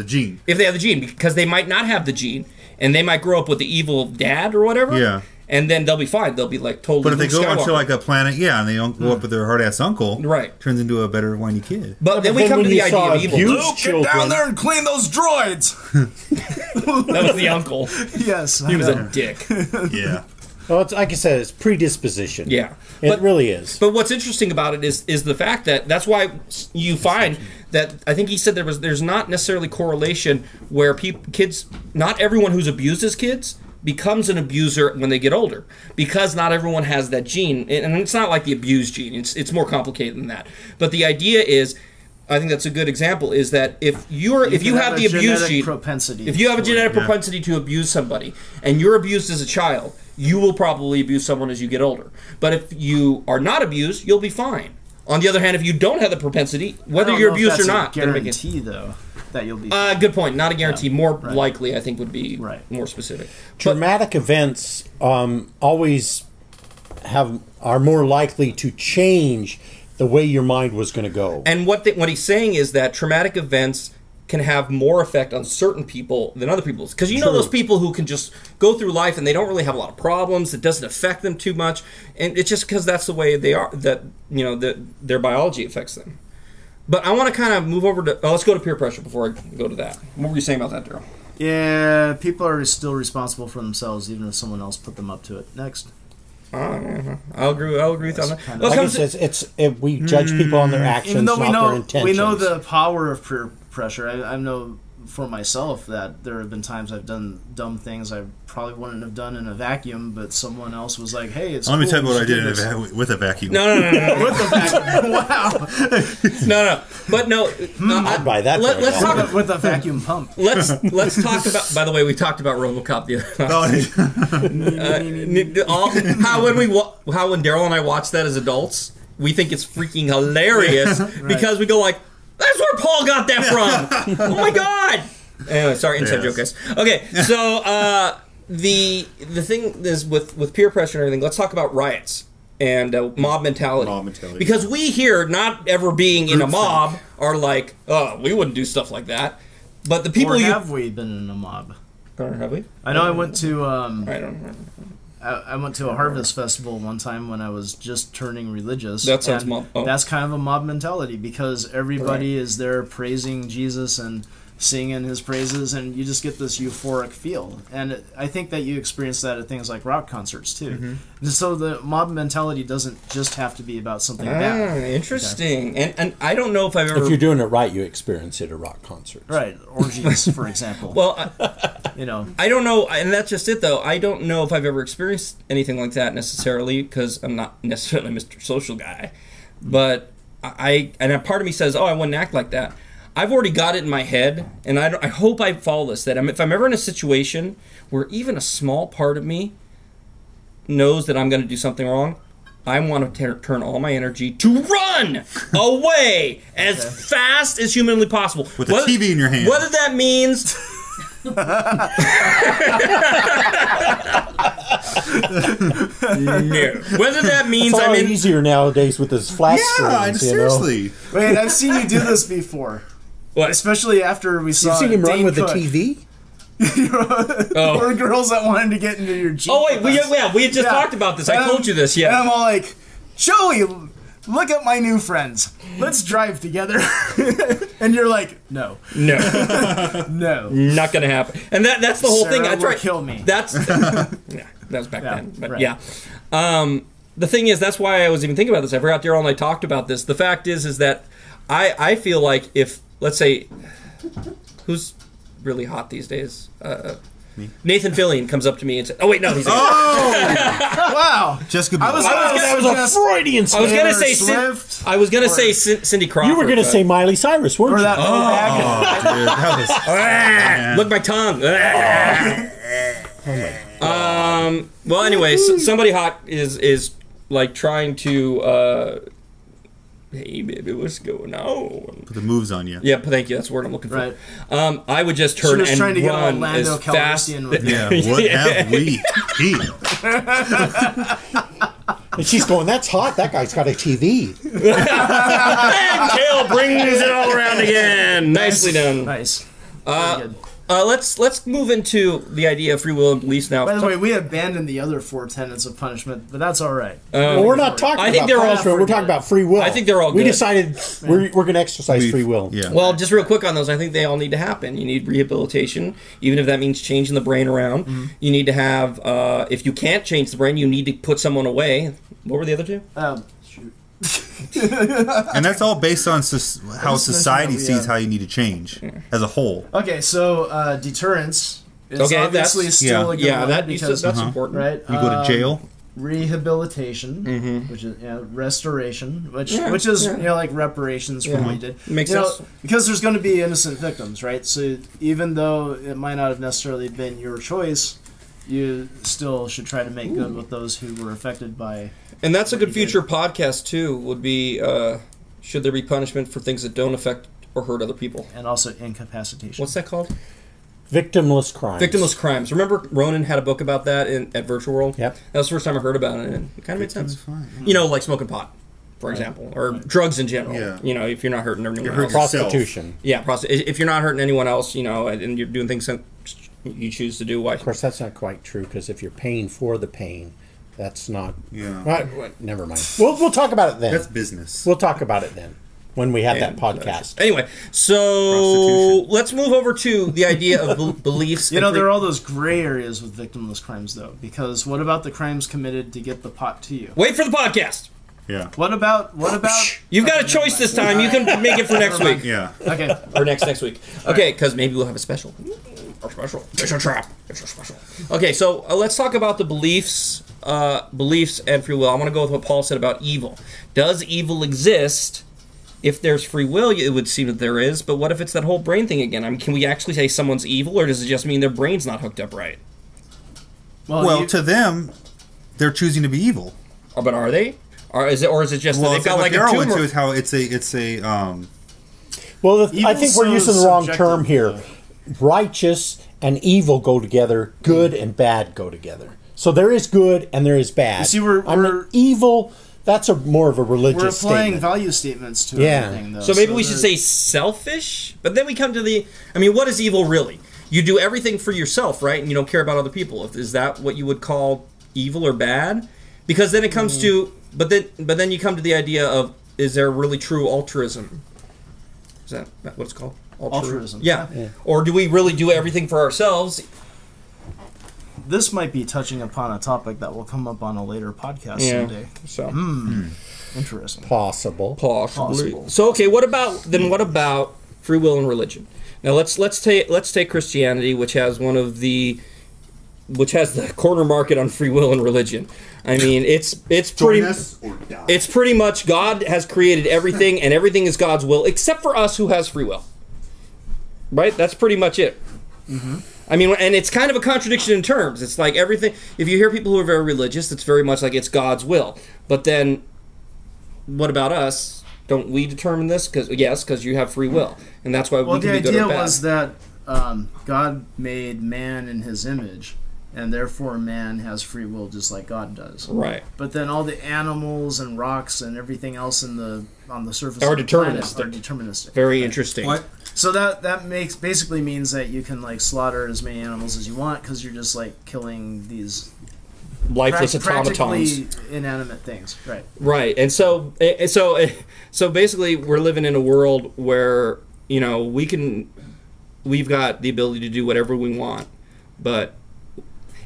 they have the gene, because they might not have the gene and they might grow up with the evil dad or whatever. Yeah. And then they'll be fine. They'll be like totally. But if they go onto like a planet, yeah, and they don't go up with their hard ass uncle, right? Turns into a better whiny kid. But then we come to the idea of evil. Luke, get down there and clean those droids. That was the uncle. Yes, he was a dick. Yeah. Well, it's, like I said, it's predisposition. Yeah, it really is. But what's interesting about it is the fact that that's why you find that I think he said there's not necessarily correlation where kids, not everyone who's abused is kids. Becomes an abuser when they get older, because not everyone has that gene. And it's not like the abuse gene. It's more complicated than that. But the idea is, I think that's a good example, is that if you have the abuse gene, if you have a genetic propensity to abuse somebody and you're abused as a child, you will probably abuse someone as you get older. But if you are not abused, you'll be fine. On the other hand, if you don't have the propensity, whether you're abused or not, I don't know if that's a guarantee, though. That you'll be good point. Not a guarantee. Yeah, more likely, I think, would be more specific. Dramatic events always are more likely to change the way your mind was going to go. And what he's saying is that traumatic events can have more effect on certain people than other people. Because you know those people who can just go through life and they don't really have a lot of problems. It doesn't affect them too much, and it's just because that's the way they are. That you know that their biology affects them. But I want to kind of move over to... let's go to peer pressure before I go to that. What were you saying about that, Daryl? Yeah, people are still responsible for themselves, even if someone else put them up to it. Next. I'll agree with that. Like he says, we judge people on their actions, even though not their intentions. We know the power of peer pressure. I know for myself that there have been times I've done dumb things I probably wouldn't have done in a vacuum, but someone else was like, hey, it's Let me tell you what I did with a vacuum. No. With a vacuum. Wow. No. I'd buy that. Let's talk with a vacuum pump. Let's talk about... By the way, we talked about RoboCop the other night. How when Daryl and I watched that as adults, we think it's freaking hilarious because we go like, that's where Paul got that from. Oh my God. Anyway, sorry, inside joke, guys. Okay, so the thing is with peer pressure and everything. Let's talk about riots and mob mentality. Mob mentality. Because we here, not ever being in a mob, are like, oh, we wouldn't do stuff like that. But the people have we been in a mob? Or have we? I know I went to. I don't know. I went to a harvest festival one time when I was just turning religious. That sounds mob. Oh. That's kind of a mob mentality because everybody is there praising Jesus and singing his praises, and you just get this euphoric feel. And I think that you experience that at things like rock concerts too. Mm-hmm. So the mob mentality doesn't just have to be about something bad. Interesting. Okay. And I don't know if I've ever. If you're doing it right, you experience it at rock concerts. Right, orgies, for example. Well. You know, I don't know, and that's just it though. I don't know if I've ever experienced anything like that necessarily because I'm not necessarily Mr. Social Guy. But and a part of me says, oh, I wouldn't act like that. I've already got it in my head, and I hope I follow this, that if I'm ever in a situation where even a small part of me knows that I'm going to do something wrong, I want to turn all my energy to run away as fast as humanly possible. With a TV in your hand. Whether that means... Whether that means I'm in... easier nowadays with this flat screens. Yeah, seriously. Wait, I've seen you do this before. What? Especially after we saw. You've seen him run with a TV. Or girls that wanted to get into your Jeep. Oh wait, we had just talked about this. I told you this. Yeah. And I'm all like, Joey, look at my new friends. Let's drive together. And you're like, no. No. No. Not going to happen. And that's the whole thing. That's right. Kill me. That's, yeah, that was back then. But right. Yeah. The thing is, that's why I was even thinking about this. I forgot Daryl and I talked about this. The fact is that I feel like if, let's say, who's really hot these days? Nathan Fillion comes up to me and says, oh, wait, no, he's like, oh! Wow. Jessica Biel. That was a Freudian slip. I was going to say Cindy Crawford. You were going to say Miley Cyrus, weren't you? That was... Look, my tongue. Well, anyway, somebody hot is like trying to... hey, baby, what's going on? Put the moves on you. Yeah, thank you. That's the word I'm looking for. Right. I would just turn and run as fast. What have we eaten? And she's going, that's hot. That guy's got a TV. And Kale brings it all around again. Nicely done. Nice. Very good. Let's move into the idea of free will and beliefs now. By the way, we abandoned the other 4 tenets of punishment, but that's all right. Well, we're not talking about punishment. We're talking about free will. I think they're all good. We decided we're going to exercise free will. Yeah. Well, just real quick on those, I think they all need to happen. You need rehabilitation, even if that means changing the brain around. Mm-hmm. You need to have, if you can't change the brain, you need to put someone away. What were the other two? And that's all based on how society sees how you need to change as a whole. Okay, so deterrence is obviously still a good one. That's important. Right? You go to jail. Rehabilitation, which is restoration, which is like reparations for what you did. Makes sense. Because there's going to be innocent victims, right? So even though it might not have necessarily been your choice, you still should try to make good with those who were affected by... And that's a good future podcast, too, would be, should there be punishment for things that don't affect or hurt other people? And also incapacitation. What's that called? Victimless crimes. Victimless crimes. Remember Ronan had a book about that at Virtual World? Yep. That was the first time I heard about it, and it kind of made sense. Fine. You know, like smoking pot, for example, or drugs in general. Yeah. You know, if you're not hurting anyone else. Prostitution. Yeah, if you're not hurting anyone else, you know, and you're doing things that you choose to do, why? Of course, that's not quite true, because if you're paying for the pain... That's not... Yeah. Never mind. We'll talk about it then. That's business. We'll talk about it then when we have that podcast. Anyway, so let's move over to the idea of beliefs. You know, there are all those gray areas with victimless crimes, though, because what about the crimes committed to get the pot to you? Wait for the podcast. Yeah. What about... You've got a choice this time. You can make it for next week. Yeah. Okay. Or next week. Okay, because maybe we'll have a special. Or special. It's a trap. It's a special. Okay, so let's talk about the beliefs... beliefs and free will. I want to go with what Paul said about evil. Does evil exist? If there's free will, it would seem that there is, but what if it's that whole brain thing again? I mean, can we actually say someone's evil, or does it just mean their brain's not hooked up right? Well, to them, they're choosing to be evil. Oh, but are they? Or is it just that they've got like a tumor? Well, it's how it's a... Well, I think we're using the wrong term here. righteous and evil go together, good and bad go together. So there is good and there is bad. You see, we're evil. That's a more of a religious statement. We're applying value statements to everything, though. So maybe we should say selfish, but then we come to the... I mean, what is evil really? You do everything for yourself, right? And you don't care about other people. Is that what you would call evil or bad? Because then it comes to... But then you come to the idea of, is there really true altruism? Is that what it's called? Altruism. Yeah. Or do we really do everything for ourselves? This might be touching upon a topic that will come up on a later podcast someday. So, interesting. Possibly. So, okay. What about free will and religion? Now, let's take Christianity, which has the corner market on free will and religion. I mean, it's pretty much God has created everything, and everything is God's will, except for us who has free will. Right? That's pretty much it. Mm-hmm. I mean, and it's kind of a contradiction in terms. It's like everything... If you hear people who are very religious, it's very much like it's God's will. But then, what about us? Don't we determine this? Because you have free will. And that's why we can be good or bad. Well, the idea was that God made man in his image, and therefore man has free will just like God does. Right. But then all the animals and rocks and everything else on the surface of the planet are deterministic. Very interesting. What? So that makes basically means that you can like slaughter as many animals as you want because you're just like killing these lifeless automatons, inanimate things, right? Right, and so basically we're living in a world where we've got the ability to do whatever we want, but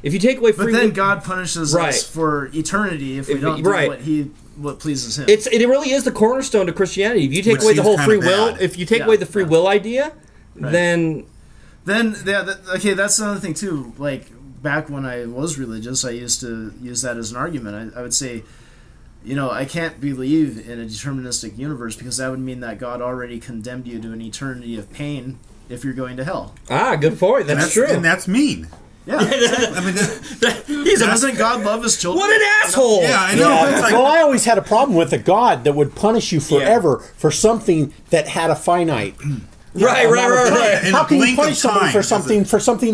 if you take away free will, but then God punishes us for eternity if we don't do what pleases him. It really is the cornerstone to Christianity. If you take away the whole free will, idea, then that's another thing too. Like back when I was religious, I used to use that as an argument. I would say, I can't believe in a deterministic universe because that would mean that God already condemned you to an eternity of pain if you're going to hell. Ah, good point. That's true. And that's mean. Yeah, exactly. I mean, doesn't God love his children? What an asshole! Yeah, I know. Yeah. Like, well, I always had a problem with a God that would punish you forever for something that had a finite. Right. How can you punish someone for something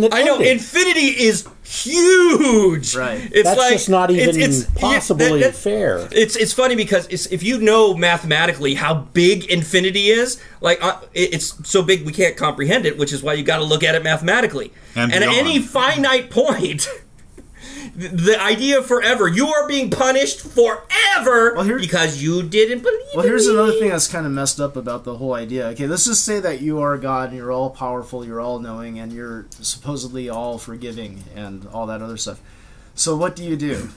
that ended? I know infinity is huge. Right, that's just not even possibly fair. It's funny because if you know mathematically how big infinity is, like it's so big we can't comprehend it, which is why you got to look at it mathematically. And at any finite point, the idea of forever, you are being punished forever because you didn't believe in me. Well, here's another thing that's kind of messed up about the whole idea. Okay, let's just say that you are God and you're all powerful, you're all knowing, and you're supposedly all forgiving and all that other stuff. So what do? You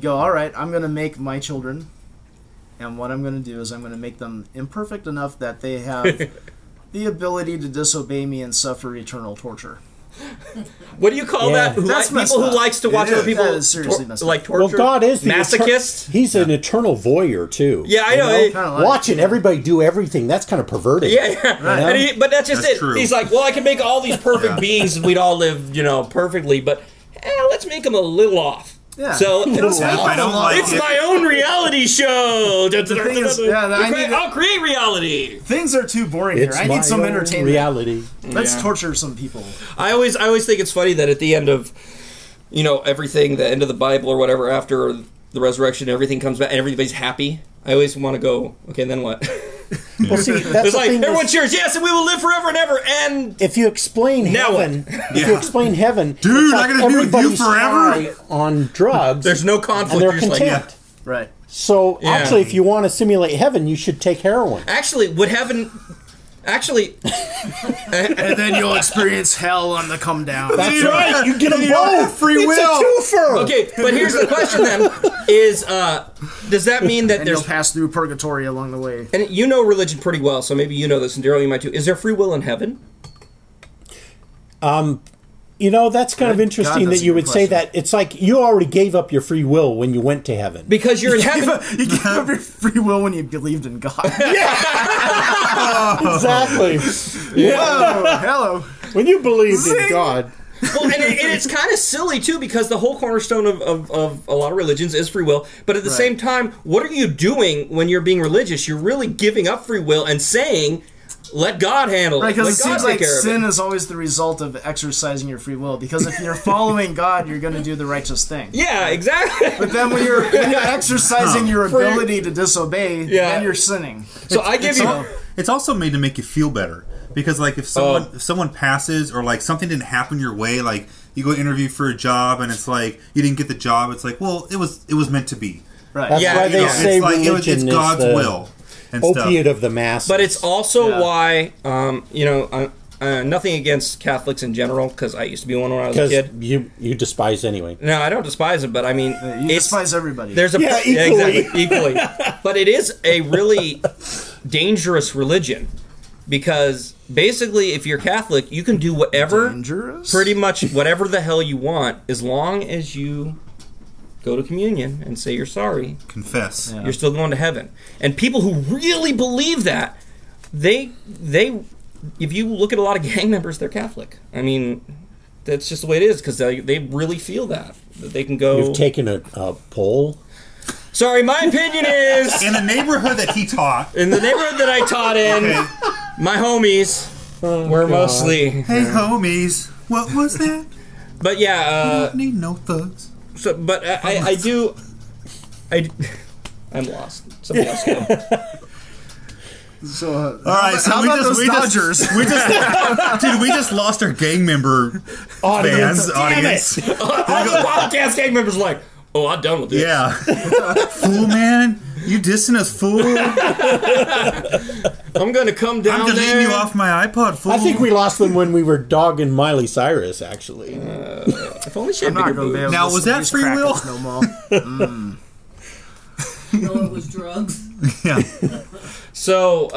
go, all right, I'm going to make my children, and what I'm going to do is I'm going to make them imperfect enough that they have the ability to disobey me and suffer eternal torture. What do you call that? That's people who likes to watch other people like torture. Well, God is the masochist. He's an eternal voyeur too. Yeah, I know. Watching everybody do everything—that's kind of perverted. Yeah. Right. And but that's just it. True. He's like, well, I can make all these perfect beings, and we'd all live, perfectly. But let's make them a little off. Yeah. So it's my own reality show. I'll create reality. Things are too boring here. I need some entertainment. Reality. Let's torture some people. I always think it's funny that at the end of everything, the end of the Bible or whatever, after the resurrection, everything comes back and everybody's happy. I always want to go, okay, then what? Well, see, that's like everyone cheers, yes, and we will live forever and ever. And if you explain heaven, dude, I gotta be with you forever on drugs. There's no conflict. And they're content. Like, right. So actually, if you want to simulate heaven, you should take heroin. Actually, would heaven? Actually, and then you'll experience hell on the come down. That's right. You get them both. Free will. It's a twofer. Okay, but here's the question then: does that mean that you'll pass through purgatory along the way? And you know religion pretty well, so maybe you know this, and Daryl, you might too. Is there free will in heaven? That's kind of interesting that you would say that. It's like you already gave up your free will when you went to heaven. Because you're in heaven. You gave up your free will when you believed in God. Yeah! Exactly. Yeah. Whoa, hello. When you believed in God. Well, and it's kind of silly, too, because the whole cornerstone of a lot of religions is free will. But at the same time, what are you doing when you're being religious? You're really giving up free will and saying... Let God handle it. Right, because it seems like sin is always the result of exercising your free will. Because if you're following God, you're going to do the righteous thing. Yeah, exactly. But then when you're exercising your ability to disobey, then you're sinning. So it's also made to make you feel better. Because like if someone passes or like something didn't happen your way, like you go interview for a job and it's like you didn't get the job. It's like, well, it was meant to be. Right. That's why they say it's God's will. Opiate of the masses. But it's also why, you know, nothing against Catholics in general, because I used to be one when I was a kid. You despise anyway. No, I don't despise it, but I mean... You despise everybody. There's a, equally. But it is a really dangerous religion, because basically if you're Catholic, you can do whatever... Dangerous? Pretty much whatever the hell you want, as long as you... go to communion and say you're sorry. Confess. Yeah. You're still going to heaven. And people who really believe that, if you look at a lot of gang members, they're Catholic. I mean, that's just the way it is, because they really feel that they can go. You've taken a poll. Sorry, my opinion is in the neighborhood that he taught. In the neighborhood that I taught in, my homies were mostly. Hey, homies, what was that? But yeah, you don't need no thugs. So, but I'm lost. Somebody else go. So, all right. So how about those Dodgers? Dude, we just lost our gang member audience. Damn it. All the podcast gang members are like, oh, I'm done with this. Yeah. Fool, man. You dissing us, fool. I'm going to come down there. I'm deleting you off my iPod, fool. I think we lost them when we were dogging Miley Cyrus, actually. If only she had bigger boobs. Now, was that free will? No more. No, it was drugs. Yeah. So,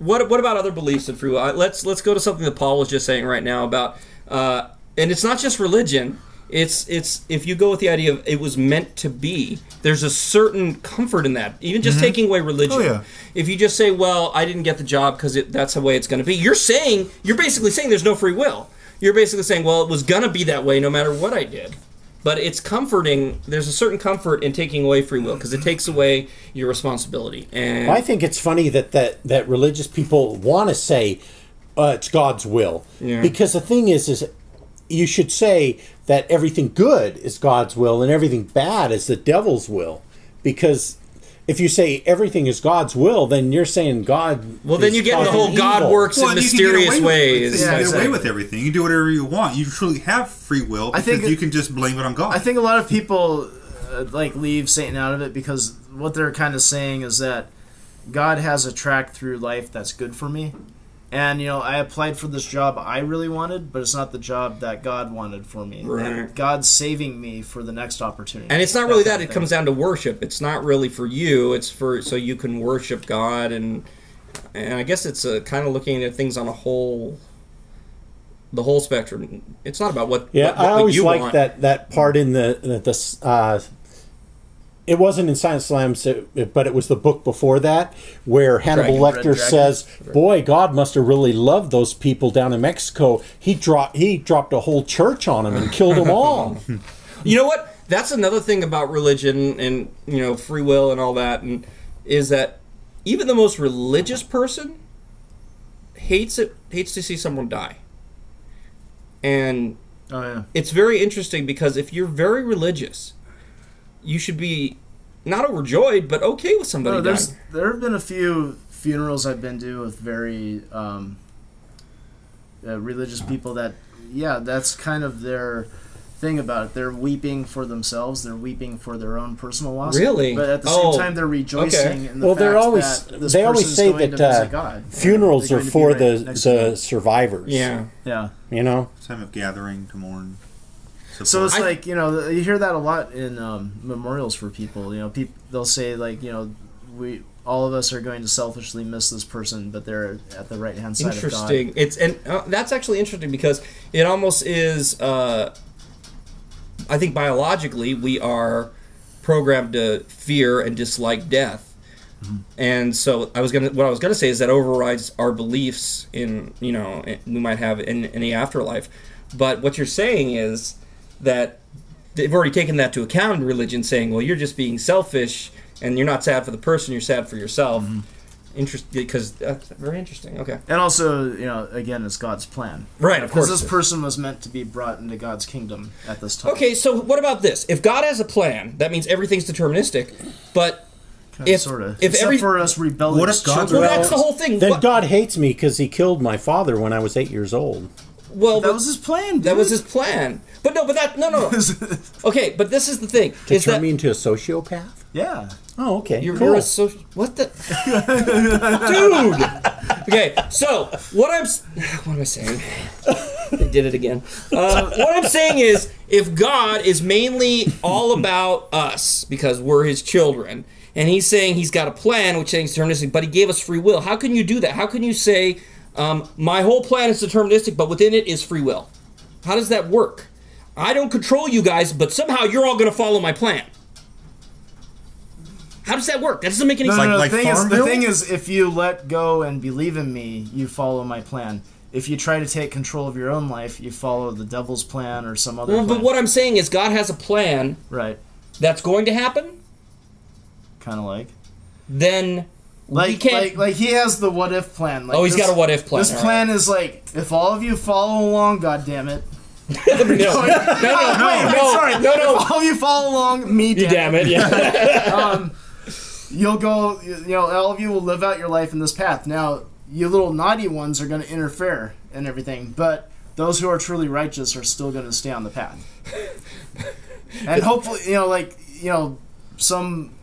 what about other beliefs in free will? Let's go to something that Paul was just saying right now about, and it's not just religion. It's if you go with the idea of it was meant to be, there's a certain comfort in that. Even just taking away religion. Oh, yeah. If you just say, well, I didn't get the job because that's the way it's going to be, you're basically saying there's no free will. You're basically saying, well, it was going to be that way no matter what I did. But it's comforting. There's a certain comfort in taking away free will because it takes away your responsibility. And I think it's funny that religious people want to say it's God's will. Yeah. Because the thing is you should say that everything good is God's will and everything bad is the devil's will. Because if you say everything is God's will, then you're saying God. Well, then you get the whole God works in mysterious ways. You can get away with everything. You do whatever you want. You truly have free will because you can just blame it on God. I think a lot of people like leave Satan out of it because what they're kind of saying is that God has a track through life that's good for me. And, you know, I applied for this job I really wanted, but it's not the job that God wanted for me. Right. And God's saving me for the next opportunity. And it's not really that. It comes down to worship. It's not really for you. It's for so you can worship God. And I guess it's kind of looking at things on a whole, the whole spectrum. It's not about what you want. Yeah, I always like that part in the it wasn't in Science Slams, but it was the book before that, where Hannibal Lecter says, boy, God must have really loved those people down in Mexico. He dropped a whole church on them and killed them all. You know what? That's another thing about religion and, you know, free will and all that, and is that even the most religious person hates to see someone die. And it's very interesting because if you're very religious... you should be not overjoyed, but okay with somebody dying. There have been a few funerals I've been to with very religious people that, yeah, that's kind of their thing about it. They're weeping for themselves. They're weeping for their own personal loss. Really? But at the same time, they're rejoicing in the fact that this person's going to visit God. Funerals are for the survivors. Yeah. Yeah. You know? Time of gathering to mourn. So it's like, you know, you hear that a lot in memorials for people. You know, they'll say, like, you know, all of us are going to selfishly miss this person, but they're at the right-hand side of God. Interesting. That's actually interesting because it almost is, I think biologically we are programmed to fear and dislike death. And so what I was gonna say is that overrides our beliefs in, you know, we might have in the afterlife. But what you're saying is... that they've already taken that to account in religion, saying, well, you're just being selfish, and you're not sad for the person, you're sad for yourself. interesting, because that's very interesting. Okay. And also, you know, again, it's God's plan. Right, of course. Because this person was meant to be brought into God's kingdom at this time. Okay, so what about this? If God has a plan, that means everything's deterministic, but... Except for us rebelling. What if God? Well, that's the whole thing. Then God hates me because he killed my father when I was 8 years old. Well, that was his plan. Dude. That was his plan. But no, but that no. Okay, but this is the thing. To turn me into a sociopath? Yeah. Oh, okay. You're a what the dude? Okay, so what am I saying? They did it again. What I'm saying is, if God is mainly all about us because we're his children. And he's saying he's got a plan, which is deterministic, but he gave us free will. How can you do that? How can you say, my whole plan is deterministic, but within it is free will? How does that work? I don't control you guys, but somehow you're all going to follow my plan. How does that work? That doesn't make any sense. No, the thing is, if you let go and believe in me, you follow my plan. If you try to take control of your own life, you follow the devil's plan or some other plan. But what I'm saying is God has a plan that's going to happen. Kind of like, then we can't. Like he has the what if plan. Like he's got a what if plan. This plan is like if all of you follow along, goddammit. No. If all of you follow along, me damn it. Yeah. You'll go. You know, all of you will live out your life in this path. Now, you little naughty ones are going to interfere and everything, but those who are truly righteous are still going to stay on the path. And hopefully, you know, some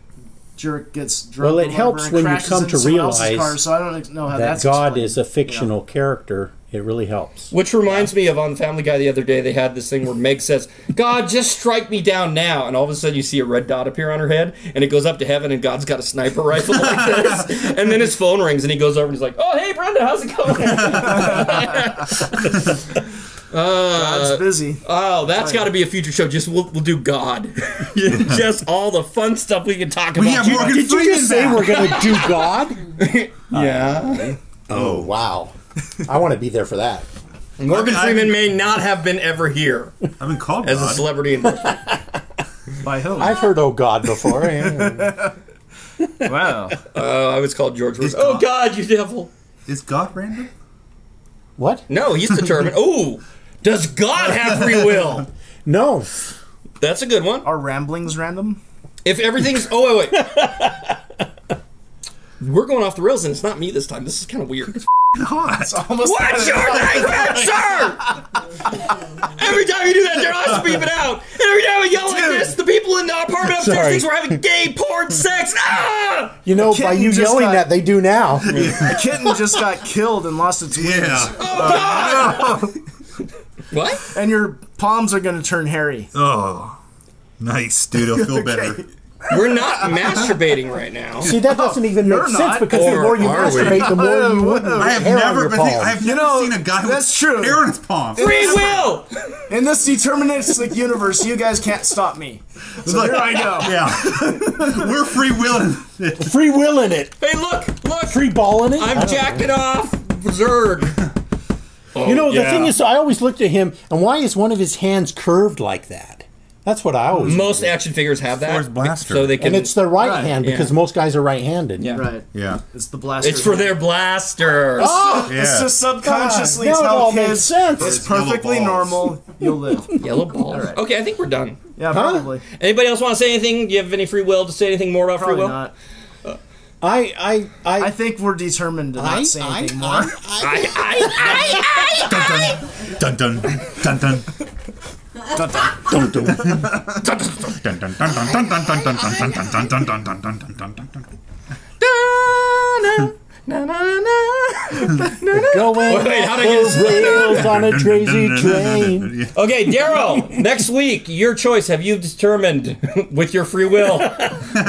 jerk gets drunk. Well, it helps when you come to realize that God is a fictional character. It really helps. Which reminds me of on Family Guy the other day, they had this thing where Meg says, God, just strike me down now. And all of a sudden you see a red dot appear on her head, and it goes up to heaven, and God's got a sniper rifle like this. And then his phone rings, and he goes over, and he's like, oh, hey, Brenda, how's it going? God's busy. Oh, that's got to be a future show. Just we'll do God. Just all the fun stuff we can talk about. Yeah, did you just say we're going to do God? Yeah. Oh, wow. I want to be there for that. Morgan Freeman may not have been ever here. I've been called God. As a celebrity. By who? I've heard oh God before. Yeah. Wow. I was called George. Oh God, you devil. Is God random? What? No, he's determined. Ooh, does God have free will? No. That's a good one. Are ramblings random? If everything's... Oh, wait. We're going off the rails, and it's not me this time. This is kind of weird. It's hot. It's almost... What's your name, sir? Every time you do that, they're not beeping out. And every time we yell like this, the people in the apartment upstairs were having gay porn sex. Ah! You know, by you yelling that, they do now. A kitten just got killed and lost its wings. Yeah. Oh, God! What? And your palms are going to turn hairy. Oh. Nice, dude. I'll feel better. We're not masturbating right now. See, that doesn't even make sense because the more you masturbate, the more you wouldn't have hair on your palm. I've never seen a guy with hair on his palm. Free will! In this deterministic universe, you guys can't stop me. So here I go. Yeah. We're free willing it. Free willing it. Hey, look. Free balling it. I'm jacking off Zurg. You know, the thing is, I always looked at him, and why is one of his hands curved like that? That's what I always. Most action figures have that, so they can. And it's their right hand because most guys are right-handed. Yeah, right. Yeah, it's the blaster. It's for their blasters. Oh, yeah. It's just subconsciously. God, it all makes sense. It's perfectly normal. You'll live. Yellow balls. Right. Okay, I think we're done. Yeah, probably. Anybody else want to say anything? Do you have any free will to say anything more about free will? Not. I think we're determined to not say anything more. Dun dun dun dun dun. Okay, Daryl, next week, your choice. Have you determined with your free will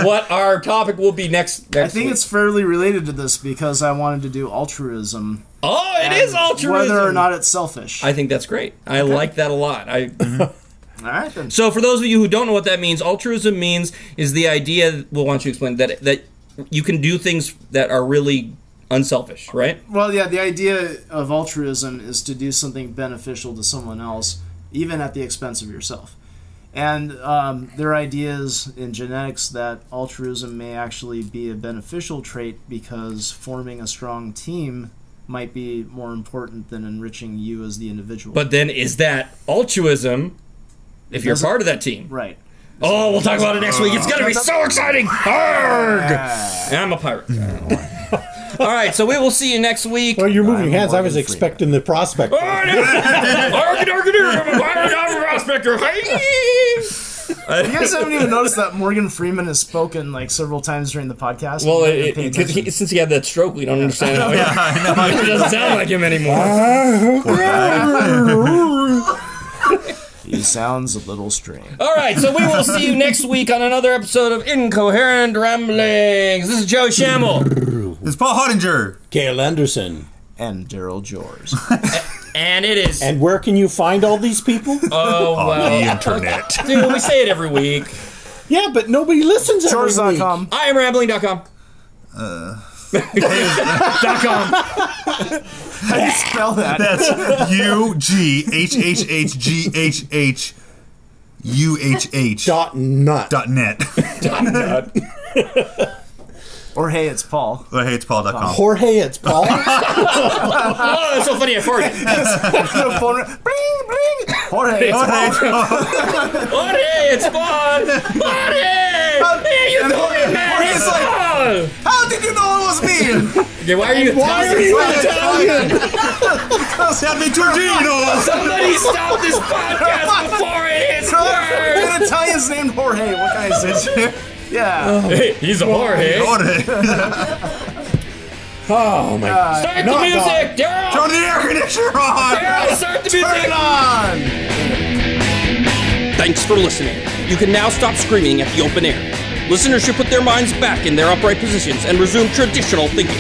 what our topic will be next week? I think it's fairly related to this because I wanted to do altruism. Oh, it is altruism. Whether or not it's selfish. I think that's great. I like that a lot. All right, then. So for those of you who don't know what that means, altruism is the idea, well, why don't you explain, that you can do things that are really unselfish, right? Well, yeah, the idea of altruism is to do something beneficial to someone else, even at the expense of yourself. And their ideas in genetics that altruism may actually be a beneficial trait because forming a strong team might be more important than enriching you as the individual. But then is that altruism if you're part of that team? Right. Oh, we'll talk about it next week. It's going to be so exciting. Arrgh! I'm a pirate. All right, so we will see you next week. Well, you're moving hands. I was expecting the prospector. You guys haven't even noticed that Morgan Freeman has spoken like several times during the podcast. Well, since he had that stroke, we don't understand. Yeah, I know. It doesn't sound like him anymore. He sounds a little strange. All right, so we will see you next week on another episode of Incoherent Ramblings. This is Joey Shamel. This is Paul Hottinger. Kale Anderson. And Daryl George. And it is. And where can you find all these people? Oh, well. On the internet. Dude, we say it every week. Yeah, but nobody listens every week. George.com. IamRambling.com. .com. How do you spell that? That's UGHHHGHHUHH. .net. .net. Or hey, it's Paul. Or hey, it's Paul.com. Jorge, it's Paul. Oh, that's so funny. I forgot. Bling, bling. Jorge, it's Paul. Jorge, it's Paul. Jorge! Hey, you know it, man. He's like, how did you know it was me? Okay, why are you Italian? Somebody stop this podcast before it hits her. An Italian's named Jorge. What guy is it? Yeah. Hey, he's a Jorge. Oh my God. Start the music, Daryl! Turn the air conditioner on! Daryl, start the music! Turn it on! Thanks for listening. You can now stop screaming at the open air. Listeners should put their minds back in their upright positions and resume traditional thinking.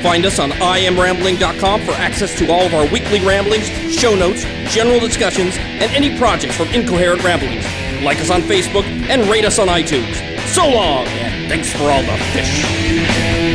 Find us on IamRambling.com for access to all of our weekly ramblings, show notes, general discussions, and any projects from Incoherent Ramblings. Like us on Facebook and rate us on iTunes. So long, and thanks for all the fish.